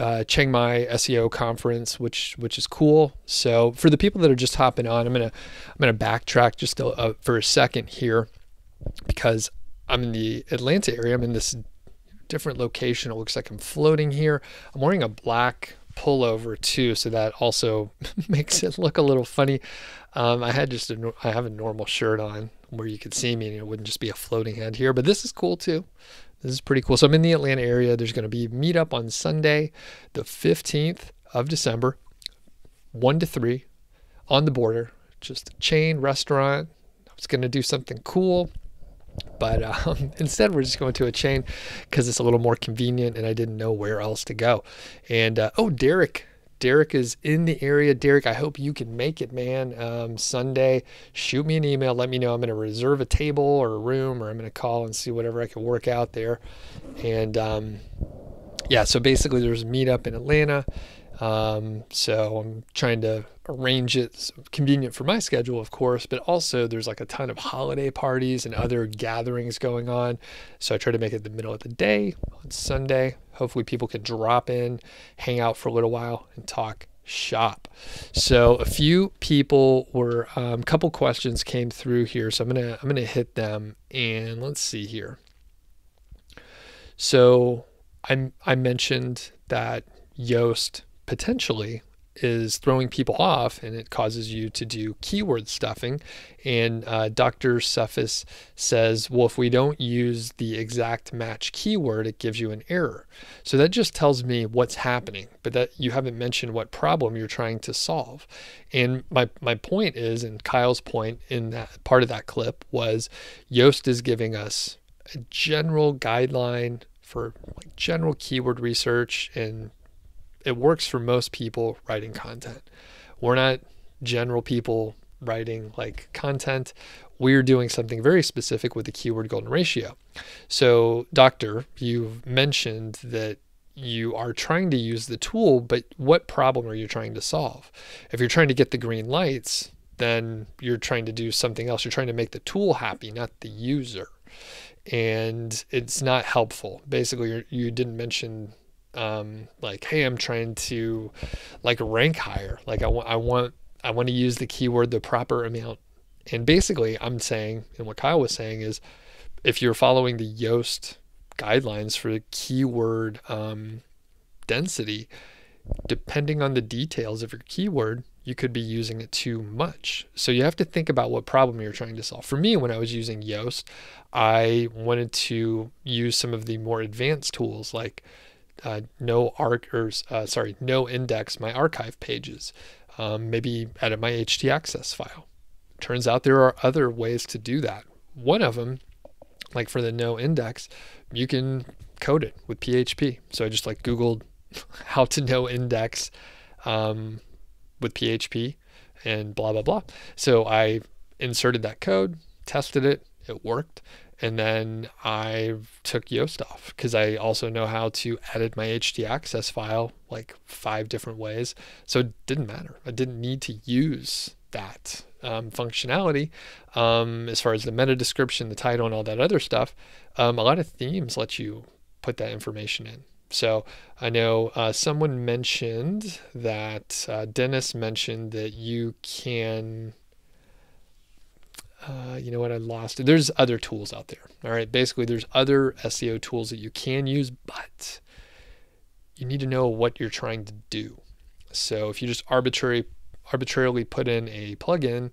uh, Chiang Mai S E O conference, which which is cool. So for the people that are just hopping on, I'm gonna I'm gonna backtrack just to, uh, for a second here, because I'm in the Atlanta area. I'm in this different location. It looks like I'm floating here. I'm wearing a black pullover too, so that also makes it look a little funny. Um, I had just a, I have a normal shirt on where you could see me, and it wouldn't just be a floating head here. But this is cool too. This is pretty cool. So I'm in the Atlanta area. There's going to be a meetup on Sunday, the fifteenth of December, one to three, on the border. Just a chain restaurant. I was going to do something cool, but um, instead we're just going to a chain because it's a little more convenient, and I didn't know where else to go. And uh, oh, Derek, Derek is in the area. Derek, I hope you can make it, man. Um, Sunday, shoot me an email. Let me know. I'm going to reserve a table or a room, or I'm going to call and see whatever I can work out there. And um, yeah, so basically there's a meetup in Atlanta. Um, so I'm trying to arrange it so convenient for my schedule, of course, but also there's like a ton of holiday parties and other gatherings going on. So I try to make it the middle of the day on Sunday. Hopefully people can drop in, hang out for a little while, and talk shop. So a few people were, um, a couple questions came through here. So I'm going to, I'm going to hit them, and let's see here. So I, I mentioned that Yoast potentially is throwing people off, and it causes you to do keyword stuffing. And uh, Doctor Cephas says, well, if we don't use the exact match keyword, it gives you an error. So that just tells me what's happening, but that you haven't mentioned what problem you're trying to solve. And my, my point is, and Kyle's point in that part of that clip was, Yoast is giving us a general guideline for like general keyword research, and it works for most people writing content. We're not general people writing like content, we're doing something very specific with the keyword golden ratio. So doctor, you've mentioned that you are trying to use the tool, but what problem are you trying to solve? If you're trying to get the green lights, then you're trying to do something else. You're trying to make the tool happy, not the user. And it's not helpful. Basically, you're, you didn't mention um, like, hey, I'm trying to like rank higher. Like I, I want, I want to use the keyword the proper amount. And basically I'm saying, and what Kyle was saying is, if you're following the Yoast guidelines for keyword um, density, depending on the details of your keyword, you could be using it too much. So you have to think about what problem you're trying to solve. For me, when I was using Yoast, I wanted to use some of the more advanced tools like uh, no arc or uh, sorry, no index my archive pages. Um, maybe edit my H T access file. Turns out there are other ways to do that. One of them, like for the no index, you can code it with P H P. So I just like Googled how to no index um, with P H P and blah, blah, blah. So I inserted that code, tested it, it worked. And then I took Yoast off because I also know how to edit my H T access file like five different ways. So it didn't matter. I didn't need to use that um, functionality um, as far as the meta description, the title, and all that other stuff. Um, a lot of themes let you put that information in. So I know uh, someone mentioned that uh, Dennis mentioned that you can... Uh, you know what, I lost it. There's other tools out there. All right. Basically, there's other S E O tools that you can use, but you need to know what you're trying to do. So if you just arbitrary, arbitrarily put in a plugin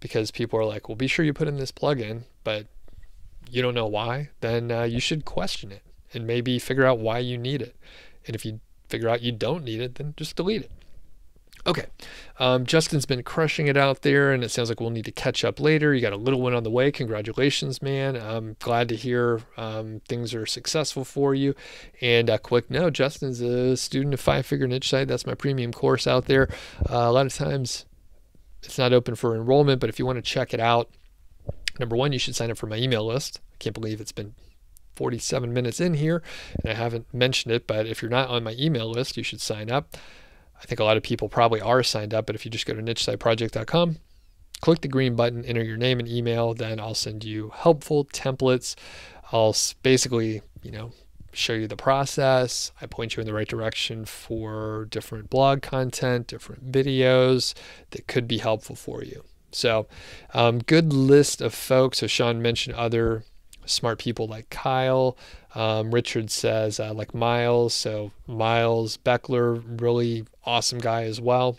because people are like, well, be sure you put in this plugin, but you don't know why, then uh, you should question it and maybe figure out why you need it. And if you figure out you don't need it, then just delete it. Okay, um, Justin's been crushing it out there, and it sounds like we'll need to catch up later. You got a little one on the way. Congratulations, man. I'm glad to hear um, things are successful for you. And a quick note, Justin's a student of Five Figure Niche Site. That's my premium course out there. Uh, a lot of times it's not open for enrollment, but if you want to check it out, number one, you should sign up for my email list. I can't believe it's been forty-seven minutes in here, and I haven't mentioned it, but if you're not on my email list, you should sign up. I think a lot of people probably are signed up, but if you just go to niche site project dot com, click the green button, enter your name and email, then I'll send you helpful templates. I'll basically, you know, show you the process. I point you in the right direction for different blog content, different videos that could be helpful for you. So um, good list of folks. So Sean mentioned other smart people like Kyle. Um, Richard says, uh, like Miles. So Miles Beckler, really awesome guy as well.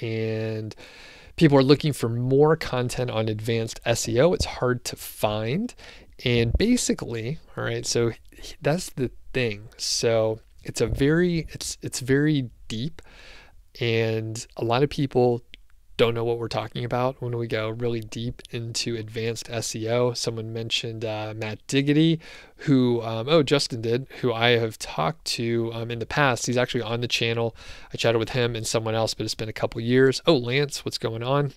And people are looking for more content on advanced S E O. It's hard to find. And basically, all right, so that's the thing. So it's a very, it's, it's very deep. And a lot of people don't know what we're talking about when we go really deep into advanced S E O. Someone mentioned uh, Matt Diggity, who, um, oh, Justin did, who I have talked to um, in the past. He's actually on the channel. I chatted with him and someone else, but it's been a couple years. Oh, Lance, what's going on?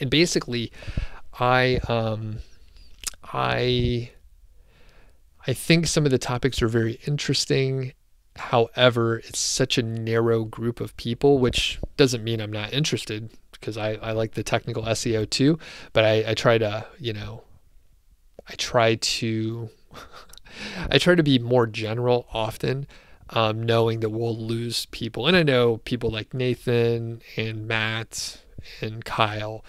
And basically, I, um, I, I think some of the topics are very interesting. However, it's such a narrow group of people, which doesn't mean I'm not interested, because I, I like the technical S E O too, but I, I try to, you know, I try to, I try to be more general often, um, knowing that we'll lose people. And I know people like Nathan and Matt and Kyle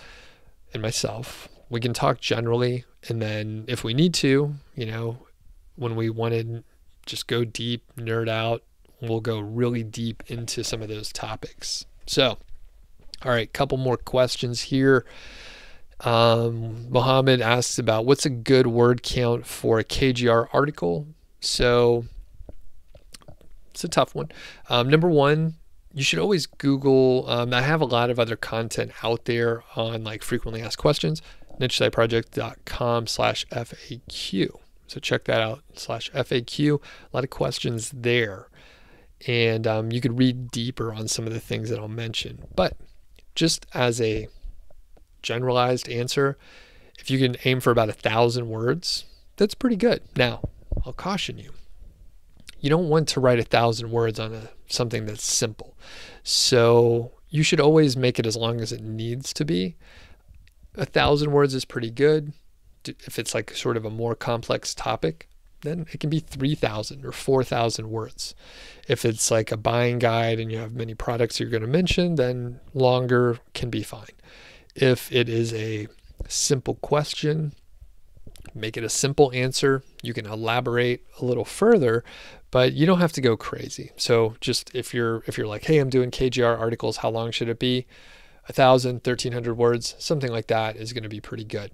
and myself, we can talk generally. And then if we need to, you know, when we wanted, just go deep, nerd out. We'll go really deep into some of those topics. So, all right, couple more questions here. Um, Mohammed asks about what's a good word count for a K G R article. So it's a tough one. Um, number one, you should always Google. Um, I have a lot of other content out there on like frequently asked questions, niche site project dot com slash F A Q. So check that out, slash F A Q, a lot of questions there. And um, you could read deeper on some of the things that I'll mention. But just as a generalized answer, if you can aim for about a thousand words, that's pretty good. Now, I'll caution you, you don't want to write a thousand words on a, something that's simple. So you should always make it as long as it needs to be. A thousand words is pretty good. If it's like sort of a more complex topic, then it can be three thousand or four thousand words. If it's like a buying guide and you have many products you're going to mention, then longer can be fine. If it is a simple question, make it a simple answer. You can elaborate a little further, but you don't have to go crazy. So just if you're if you're like, hey, I'm doing K G R articles, how long should it be? one thousand, thirteen hundred words, something like that is going to be pretty good.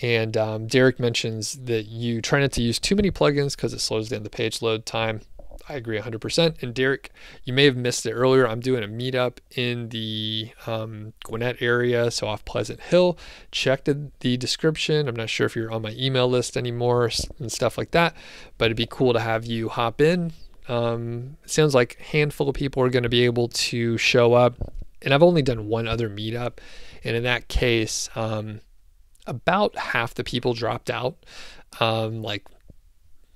And um, Derek mentions that you try not to use too many plugins because it slows down the page load time. I agree one hundred percent. And Derek, you may have missed it earlier. I'm doing a meetup in the um, Gwinnett area, so off Pleasant Hill. Check the, the description. I'm not sure if you're on my email list anymore and stuff like that, but it'd be cool to have you hop in. Um, it sounds like a handful of people are going to be able to show up. And I've only done one other meetup. And in that case, um, about half the people dropped out. Um, like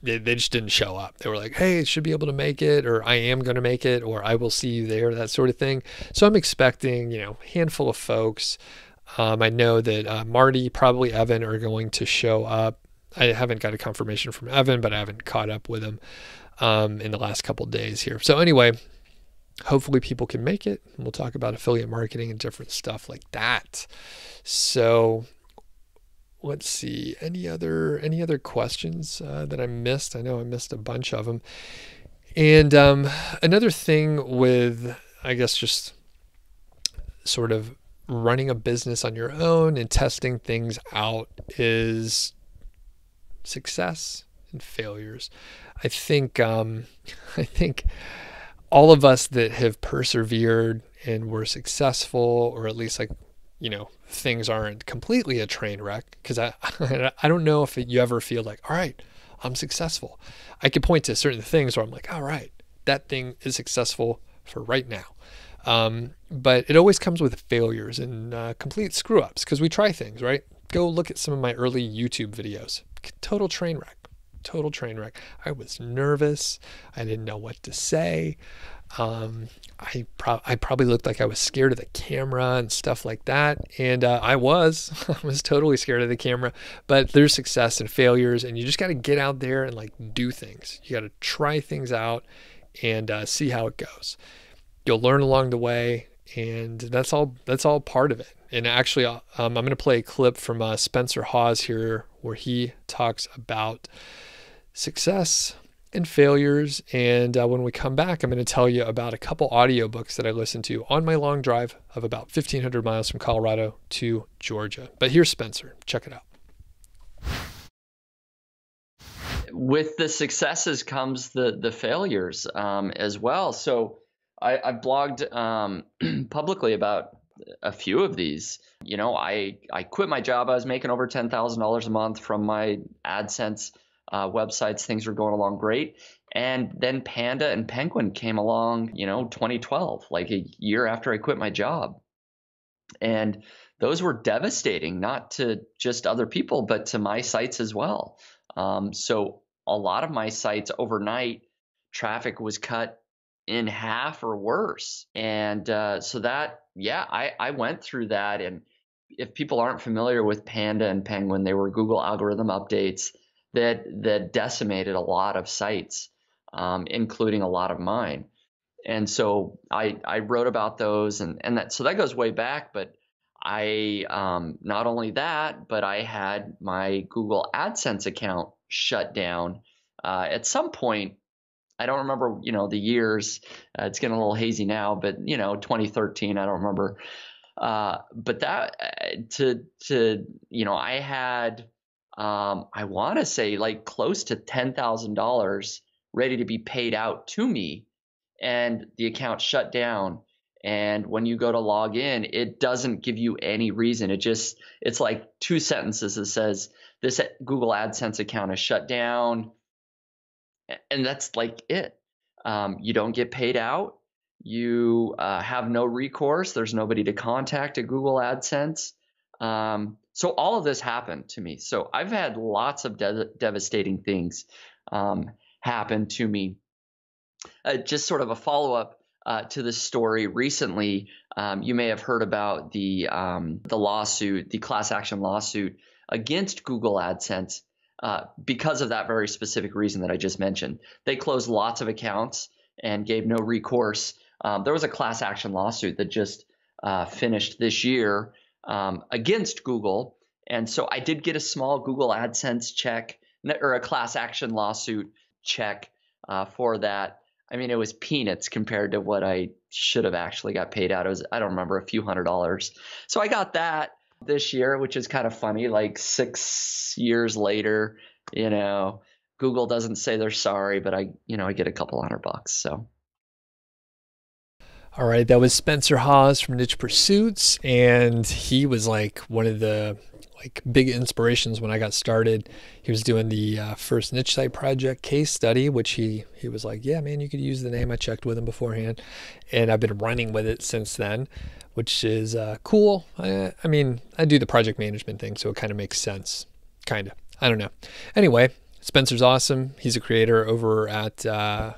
they, they just didn't show up. They were like, hey, I should be able to make it, or I am going to make it, or I will see you there, that sort of thing. So I'm expecting, you know, a handful of folks. Um, I know that uh, Marty, probably Evan are going to show up. I haven't got a confirmation from Evan, but I haven't caught up with him um, in the last couple of days here. So anyway, hopefully people can make it. We'll talk about affiliate marketing and different stuff like that. So let's see, any other any other questions uh, that I missed? I know I missed a bunch of them. And um, another thing with, I guess, just sort of running a business on your own and testing things out is success and failures. I think um, I think. all of us that have persevered and were successful, or at least like, you know, things aren't completely a train wreck. Cause I, I don't know if you ever feel like, all right, I'm successful. I could point to certain things where I'm like, all right, that thing is successful for right now. Um, but it always comes with failures and uh, complete screw ups. Cause we try things, right? Go look at some of my early YouTube videos, total train wreck. Total train wreck. I was nervous. I didn't know what to say. Um, I, pro I probably looked like I was scared of the camera and stuff like that. And uh, I was. I was totally scared of the camera. But there's success and failures. And you just got to get out there and like do things. You got to try things out and uh, see how it goes. You'll learn along the way. And that's all, that's all part of it. And actually, um, I'm going to play a clip from uh, Spencer Hawes here where he talks about success and failures. And uh, when we come back, I'm going to tell you about a couple audiobooks that I listened to on my long drive of about fifteen hundred miles from Colorado to Georgia. But here's Spencer. Check it out. With the successes comes the, the failures um, as well. So I, I've blogged um, publicly about a few of these. You know, I, I quit my job. I was making over ten thousand dollars a month from my AdSense Uh, websites. Things were going along great, and then Panda and Penguin came along, you know, twenty twelve, like a year after I quit my job, and those were devastating, not to just other people, but to my sites as well. Um, so a lot of my sites overnight, traffic was cut in half or worse, and uh, so that, yeah, I, I went through that. And if people aren't familiar with Panda and Penguin, they were Google algorithm updates that that decimated a lot of sites, um, including a lot of mine. And so I, I wrote about those, and, and that, so that goes way back. But I, um, not only that, but I had my Google AdSense account shut down uh, at some point. I don't remember, you know, the years, uh, it's getting a little hazy now, but you know, twenty thirteen, I don't remember. Uh, but that uh, to, to, you know, I had, Um, I want to say like close to ten thousand dollars ready to be paid out to me, and the account shut down. And when you go to log in, it doesn't give you any reason. It just, it's like two sentences that says this Google AdSense account is shut down. And that's like it. Um, you don't get paid out. You uh, have no recourse. There's nobody to contact at Google AdSense. Um, so all of this happened to me. So I've had lots of de devastating things um, happen to me. Uh, just sort of a follow-up uh, to this story recently. Um, you may have heard about the um, the lawsuit, the class action lawsuit against Google AdSense uh, because of that very specific reason that I just mentioned. They closed lots of accounts and gave no recourse. Um, there was a class action lawsuit that just uh, finished this year um, against Google, and so I did get a small Google AdSense check or a class action lawsuit check uh, for that. I mean, it was peanuts compared to what I should have actually got paid out. It was, I don't remember, a few hundred dollars. So I got that this year, which is kind of funny. Like six years later, you know, Google doesn't say they're sorry, but I, you know, I get a couple hundred bucks. So. All right. That was Spencer Hawes from Niche Pursuits. And he was like one of the like big inspirations when I got started. He was doing the uh, first Niche Site Project case study, which he, he was like, yeah, man, you could use the name. I checked with him beforehand and I've been running with it since then, which is uh, cool. I, I mean, I do the project management thing, so it kind of makes sense. Kind of, I don't know. Anyway, Spencer's awesome. He's a creator over at, uh,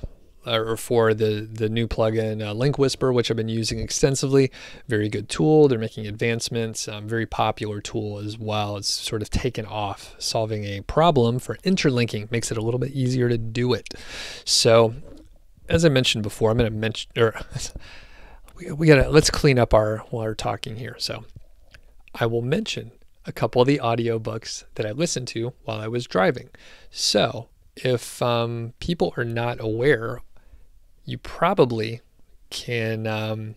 or for the, the new plugin, uh, Link Whisper, which I've been using extensively. Very good tool. They're making advancements. Um, very popular tool as well. It's sort of taken off. Solving a problem for interlinking makes it a little bit easier to do it. So as I mentioned before, I'm going to mention, or we, we got to, let's clean up our, while we're talking here. So I will mention a couple of the audiobooks that I listened to while I was driving. So if um, people are not aware, you probably can um,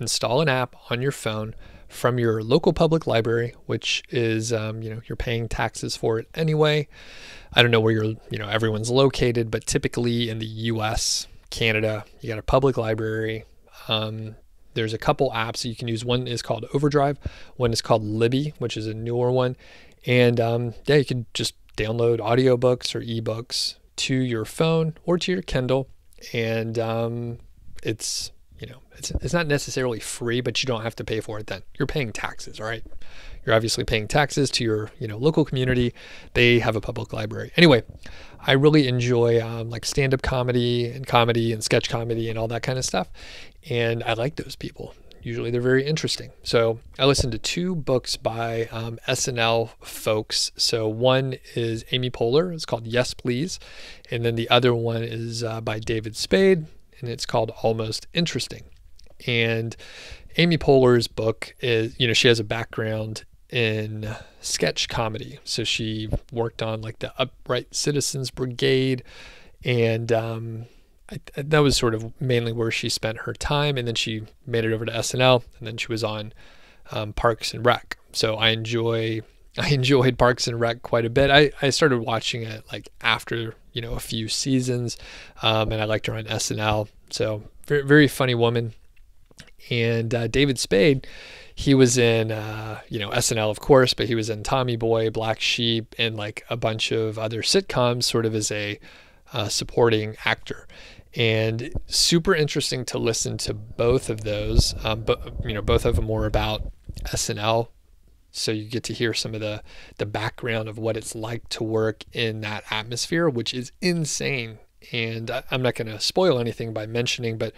install an app on your phone from your local public library, which is, um, you know, you're paying taxes for it anyway. I don't know where you're, you know, everyone's located, but typically in the U S, Canada, you got a public library. Um, there's a couple apps that you can use. One is called Overdrive. One is called Libby, which is a newer one. And um, yeah, you can just download audiobooks or ebooks to your phone or to your Kindle. And um, it's, you know, it's, it's not necessarily free, but you don't have to pay for it then. You're paying taxes, all right? You're obviously paying taxes to your, you know, local community. They have a public library. Anyway, I really enjoy um, like stand-up comedy and comedy and sketch comedy and all that kind of stuff. And I like those people. Usually they're very interesting. So I listened to two books by um, S N L folks. So one is Amy Poehler. It's called Yes, Please. And then the other one is uh, by David Spade, and it's called Almost Interesting. And Amy Poehler's book is, you know, she has a background in sketch comedy. So she worked on like the Upright Citizens Brigade and, um, I, that was sort of mainly where she spent her time, and then she made it over to S N L, and then she was on um, Parks and Rec. So I enjoy, I enjoyed Parks and Rec quite a bit. I, I started watching it like after, you know, a few seasons, um, and I liked her on S N L. So very, very funny woman. And uh, David Spade, he was in, uh, you know, S N L, of course, but he was in Tommy Boy, Black Sheep, and like a bunch of other sitcoms sort of as a uh, supporting actor. And super interesting to listen to both of those, um, but you know, both of them were about S N L. So you get to hear some of the, the background of what it's like to work in that atmosphere, which is insane. And I, I'm not going to spoil anything by mentioning, but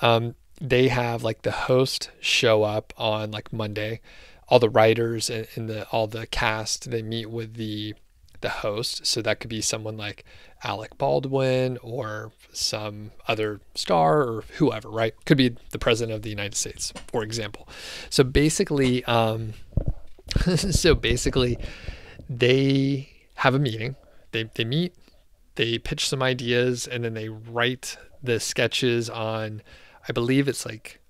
um, they have like the host show up on like Monday, all the writers and, and the, all the cast, they meet with the the host. So that could be someone like Alec Baldwin or some other star or whoever, right? Could be the president of the United States, for example. So basically, um, so basically they have a meeting, they, they meet, they pitch some ideas, and then they write the sketches on, I believe it's like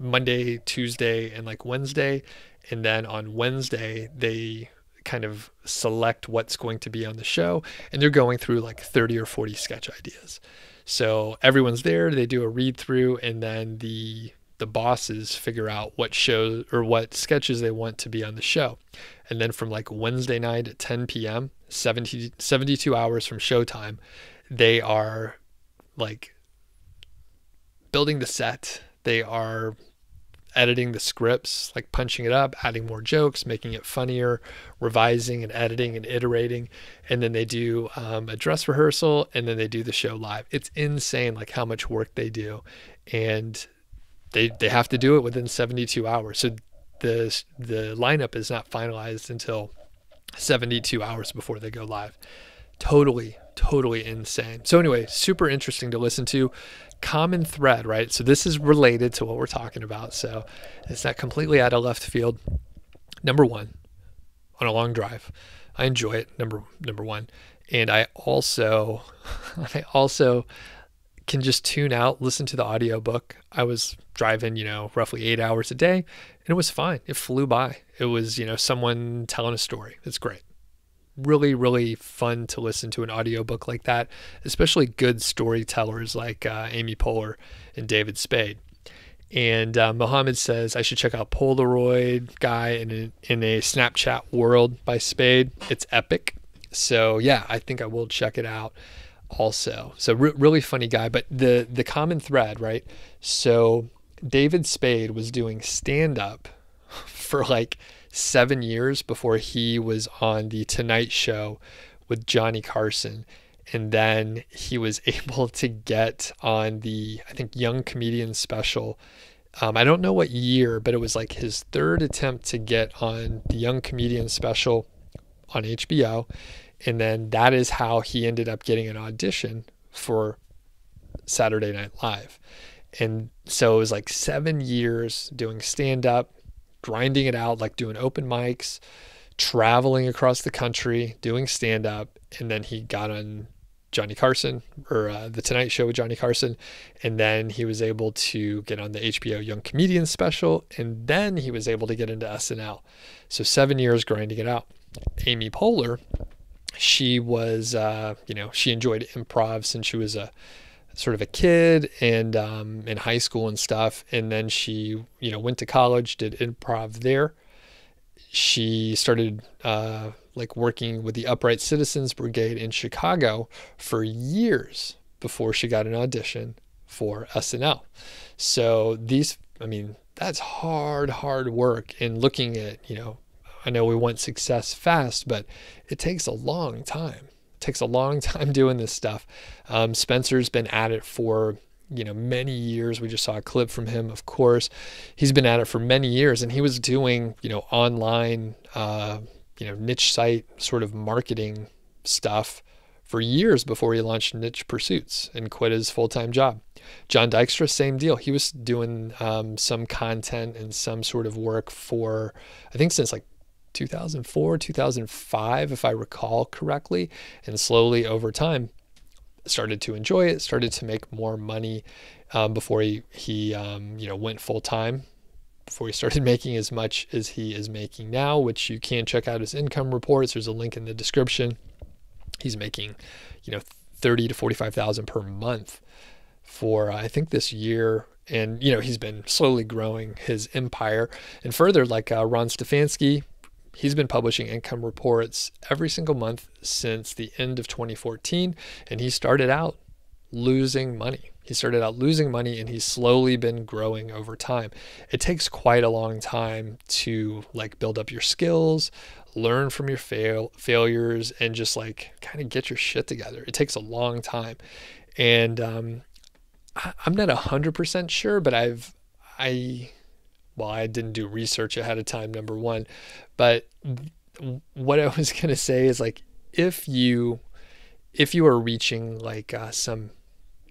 Monday, Tuesday, and like Wednesday. And then on Wednesday, they kind of select what's going to be on the show, and they're going through like thirty or forty sketch ideas. So everyone's there, they do a read through, and then the the bosses figure out what shows or what sketches they want to be on the show. And then from like Wednesday night at ten P M, seventy-two hours from showtime, they are like building the set. They are editing the scripts, like punching it up, adding more jokes, making it funnier, revising and editing and iterating. And then they do um, a dress rehearsal, and then they do the show live. It's insane, like how much work they do. And they, they have to do it within seventy-two hours. So the, the lineup is not finalized until seventy-two hours before they go live. Totally, totally insane. So anyway, super interesting to listen to. Common thread, right? So this is related to what we're talking about. So it's not completely out of left field. Number one, on a long drive, I enjoy it. Number number one, and I also, I also can just tune out, listen to the audiobook. I was driving, you know, roughly eight hours a day, and it was fine. It flew by. It was, you know, someone telling a story. It's great. Really, really fun to listen to an audiobook like that, especially good storytellers like uh, Amy Poehler and David Spade. And uh, Mohammed says, I should check out Polaroid Guy in a, in a Snapchat World by Spade. It's epic. So yeah, I think I will check it out also. So re really funny guy, but the, the common thread, right? So David Spade was doing stand-up for like seven years before he was on the Tonight Show with Johnny Carson. And then he was able to get on the, I think, Young Comedian Special. Um, I don't know what year, but it was like his third attempt to get on the Young Comedian Special on H B O. And then that is how he ended up getting an audition for Saturday Night Live. And so it was like seven years doing stand-up, grinding it out, like doing open mics, traveling across the country, doing stand-up. And then he got on Johnny Carson, or uh, the Tonight Show with Johnny Carson. And then he was able to get on the H B O Young Comedian Special. And then he was able to get into S N L. So seven years grinding it out. Amy Poehler, she was, uh, you know, she enjoyed improv since she was a sort of a kid, and um, in high school and stuff. And then she, you know, went to college, did improv there. She started uh, like working with the Upright Citizens Brigade in Chicago for years before she got an audition for S N L. So these, I mean, that's hard, hard work. And looking at, you know, I know we want success fast, but it takes a long time. Takes a long time doing this stuff. Um, Spencer's been at it for, you know, many years. We just saw a clip from him, of course. He's been at it for many years, and he was doing, you know, online, uh, you know, niche site sort of marketing stuff for years before he launched Niche Pursuits and quit his full-time job. John Dykstra, same deal. He was doing um, some content and some sort of work for, I think, since like two thousand four, two thousand five, if I recall correctly, and slowly over time started to enjoy it, started to make more money um, before he, he um, you know, went full time, before he started making as much as he is making now, which you can check out his income reports. There's a link in the description. He's making, you know, thirty to forty-five thousand per month for, uh, I think this year. And, you know, he's been slowly growing his empire. And further, like uh, Ron Stefanski, he's been publishing income reports every single month since the end of twenty fourteen. And he started out losing money. He started out losing money, and he's slowly been growing over time. It takes quite a long time to like build up your skills, learn from your fail failures, and just like kind of get your shit together. It takes a long time. And um, I, I'm not one hundred percent sure, but I've, I... Well, I didn't do research ahead of time, number one. But what I was going to say is, like, if you, if you are reaching like uh, some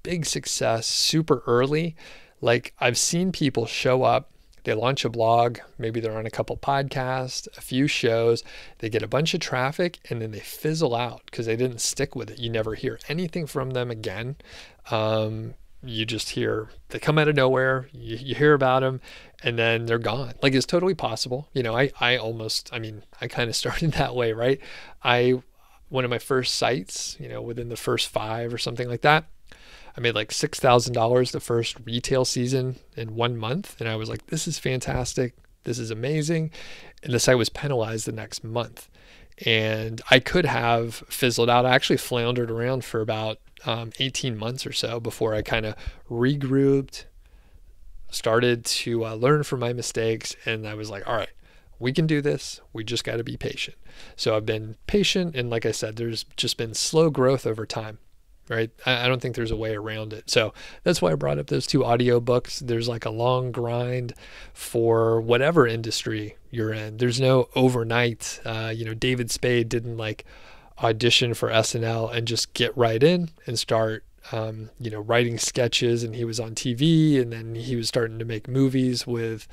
big success super early, like I've seen people show up, they launch a blog, maybe they're on a couple podcasts, a few shows, they get a bunch of traffic, and then they fizzle out because they didn't stick with it. You never hear anything from them again. Um, you just hear, they come out of nowhere, you, you hear about them, and then they're gone. Like, it's totally possible. You know, I, I almost, I mean, I kind of started that way, right? I, one of my first sites, you know, within the first five or something like that, I made like six thousand dollars the first retail season in one month. And I was like, this is fantastic. This is amazing. And the site was penalized the next month. And I could have fizzled out. I actually floundered around for about um, eighteen months or so before I kind of regrouped, started to uh, learn from my mistakes, and I was like, all right, we can do this. We just got to be patient. So I've been patient, and like I said, there's just been slow growth over time, right? I, I don't think there's a way around it. So that's why I brought up those two audiobooks. There's like a long grind for whatever industry you're in. There's no overnight, uh, you know, David Spade didn't like audition for S N L and just get right in and start Um, you know, writing sketches, and he was on T V, and then he was starting to make movies with,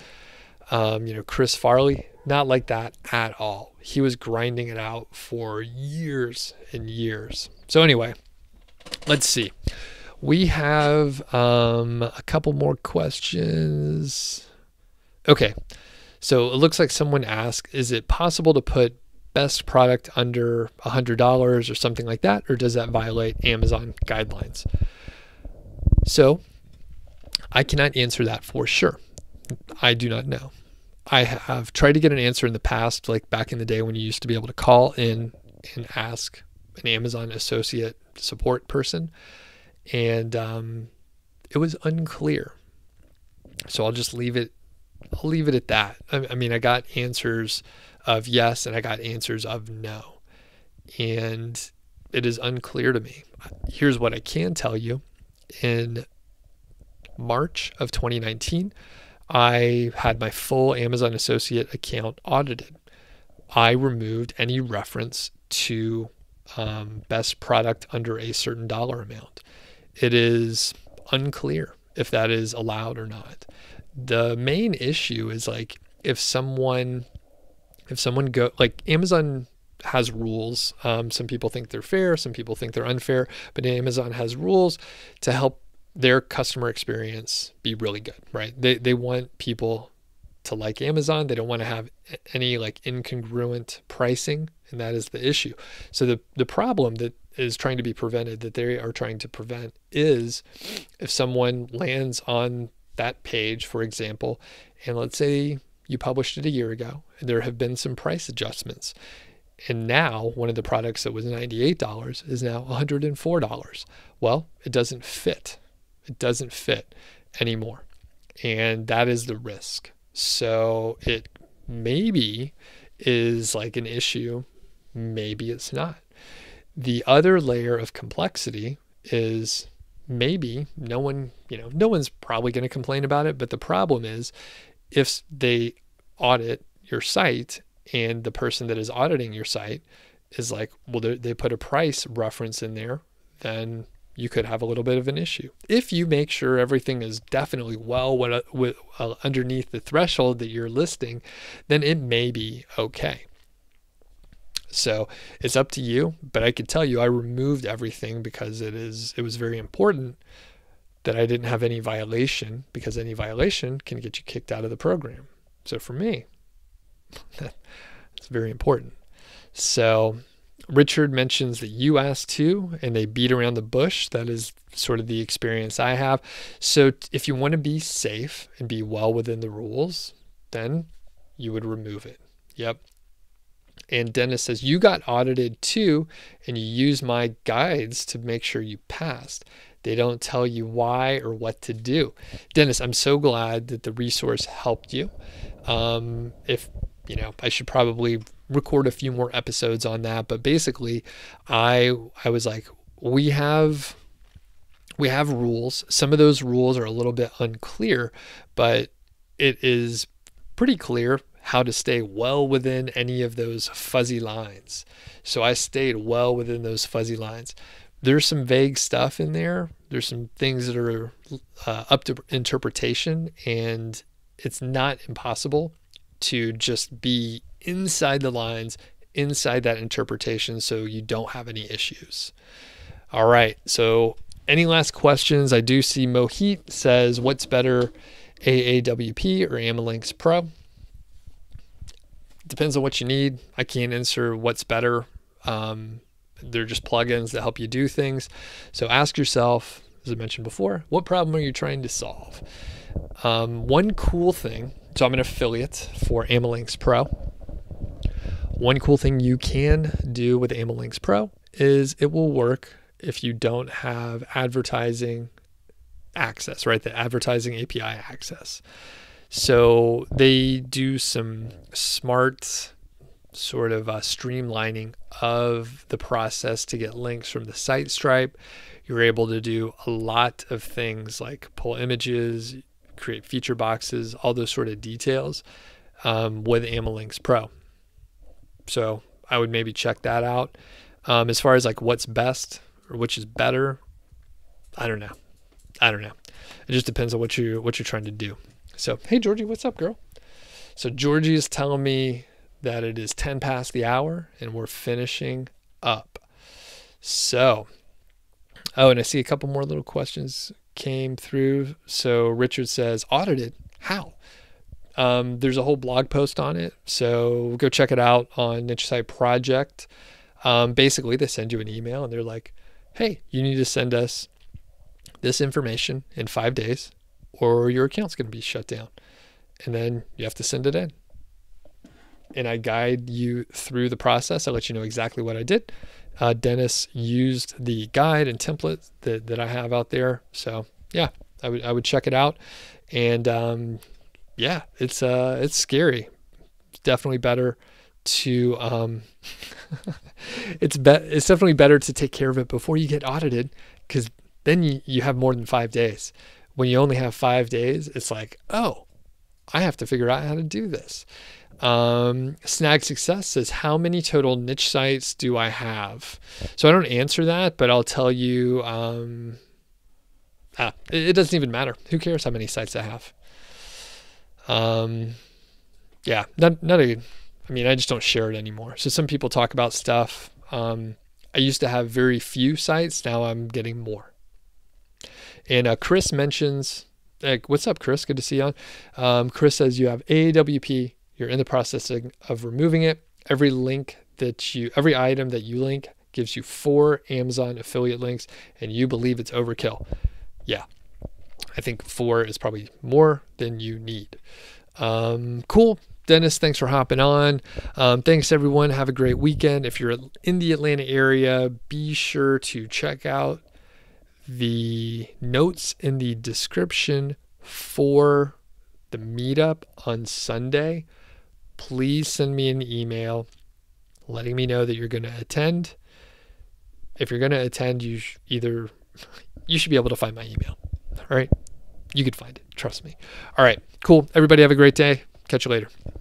um, you know, Chris Farley. Not like that at all. He was grinding it out for years and years. So anyway, let's see. We have um, a couple more questions. Okay. So it looks like someone asked, is it possible to put best product under one hundred dollars or something like that, or does that violate Amazon guidelines? So I cannot answer that for sure. I do not know. I have tried to get an answer in the past, like back in the day when you used to be able to call in and ask an Amazon associate support person, and um, it was unclear. So I'll just leave it, I'll leave it at that. I, I mean, I got answers of yes, and I got answers of no, and it is unclear to me. Here's what I can tell you. In March of twenty nineteen, I had my full Amazon Associate account audited. I removed any reference to um, best product under a certain dollar amount. It is unclear if that is allowed or not. The main issue is like if someone... If someone go like Amazon has rules, um, some people think they're fair, some people think they're unfair, but Amazon has rules to help their customer experience be really good, right? They, they want people to like Amazon. They don't want to have any like incongruent pricing, and that is the issue. So the, the problem that is trying to be prevented, that they are trying to prevent, is if someone lands on that page, for example, and let's say you published it a year ago, and there have been some price adjustments, and now one of the products that was ninety-eight dollars is now one hundred four dollars. Well, it doesn't fit. It doesn't fit anymore, and that is the risk. So it maybe is like an issue. Maybe it's not. The other layer of complexity is maybe no one, you know, no one's probably going to complain about it, but the problem is if they audit your site and the person that is auditing your site is like, well, they put a price reference in there, then you could have a little bit of an issue. If you make sure everything is definitely well underneath the threshold that you're listing, then it may be okay. So it's up to you, but I could tell you I removed everything because it is it was very important that I didn't have any violation, because any violation can get you kicked out of the program. So for me, it's very important. So Richard mentions that you asked too, and they beat around the bush. That is sort of the experience I have. So if you want to be safe and be well within the rules, then you would remove it. Yep. And Dennis says, you got audited too, and you use my guides to make sure you passed. They don't tell you why or what to do. Dennis, I'm so glad that the resource helped you. Um, if, you know, I should probably record a few more episodes on that, but basically I, I was like, we have, we have rules. Some of those rules are a little bit unclear, but it is pretty clear how to stay well within any of those fuzzy lines. So I stayed well within those fuzzy lines. There's some vague stuff in there. There's some things that are uh, up to interpretation, and it's not impossible to just be inside the lines, inside that interpretation, so you don't have any issues. All right, so any last questions? I do see Mohit says, what's better, A A W P or AmaLinks Pro? Depends on what you need. I can't answer what's better. Um, They're just plugins that help you do things. So ask yourself, as I mentioned before, what problem are you trying to solve? Um, one cool thing, so I'm an affiliate for AmaLinks Pro. One cool thing you can do with AmaLinks Pro is it will work if you don't have advertising access, right? The advertising A P I access. So they do some smart sort of uh, streamlining of the process to get links from the site stripe. You're able to do a lot of things like pull images, create feature boxes, all those sort of details um, with AmaLinks Pro. So I would maybe check that out. Um, as far as like what's best or which is better, I don't know. I don't know. It just depends on what you're, what you're trying to do. So, hey, Georgie, what's up, girl? So Georgie is telling me that it is ten past the hour and we're finishing up. So, oh, and I see a couple more little questions came through. So Richard says, audited? How? Um, there's a whole blog post on it. So go check it out on Niche Site Project. Um, basically, they send you an email and they're like, hey, you need to send us this information in five days. Or your account's going to be shut down. And then you have to send it in. And I guide you through the process. I let you know exactly what I did. Uh, Dennis used the guide and template that, that I have out there. So yeah, I would, I would check it out. And um, yeah, it's, uh, it's scary. It's definitely better to, um, it's, be it's definitely better to take care of it before you get audited, because then you, you have more than five days. When you only have five days, it's like, oh, I have to figure out how to do this. Um, Snag Success says, how many total niche sites do I have? So I don't answer that, but I'll tell you, um, ah, it, it doesn't even matter. Who cares how many sites I have? Um, yeah, not, not a, I mean, I just don't share it anymore. So some people talk about stuff. Um, I used to have very few sites. Now I'm getting more. And uh, Chris mentions, like, what's up, Chris? Good to see you on. Um, Chris says you have A W P. You're in the process of removing it. Every link that you, every item that you link gives you four Amazon affiliate links, and you believe it's overkill. Yeah, I think four is probably more than you need. Um, cool. Dennis, thanks for hopping on. Um, thanks, everyone. Have a great weekend. If you're in the Atlanta area, be sure to check out the notes in the description for the meetup on Sunday. Please send me an email letting me know that you're going to attend. If you're going to attend, you sh either you should be able to find my email. All right, you could find it. Trust me. All right, cool. Everybody have a great day. Catch you later.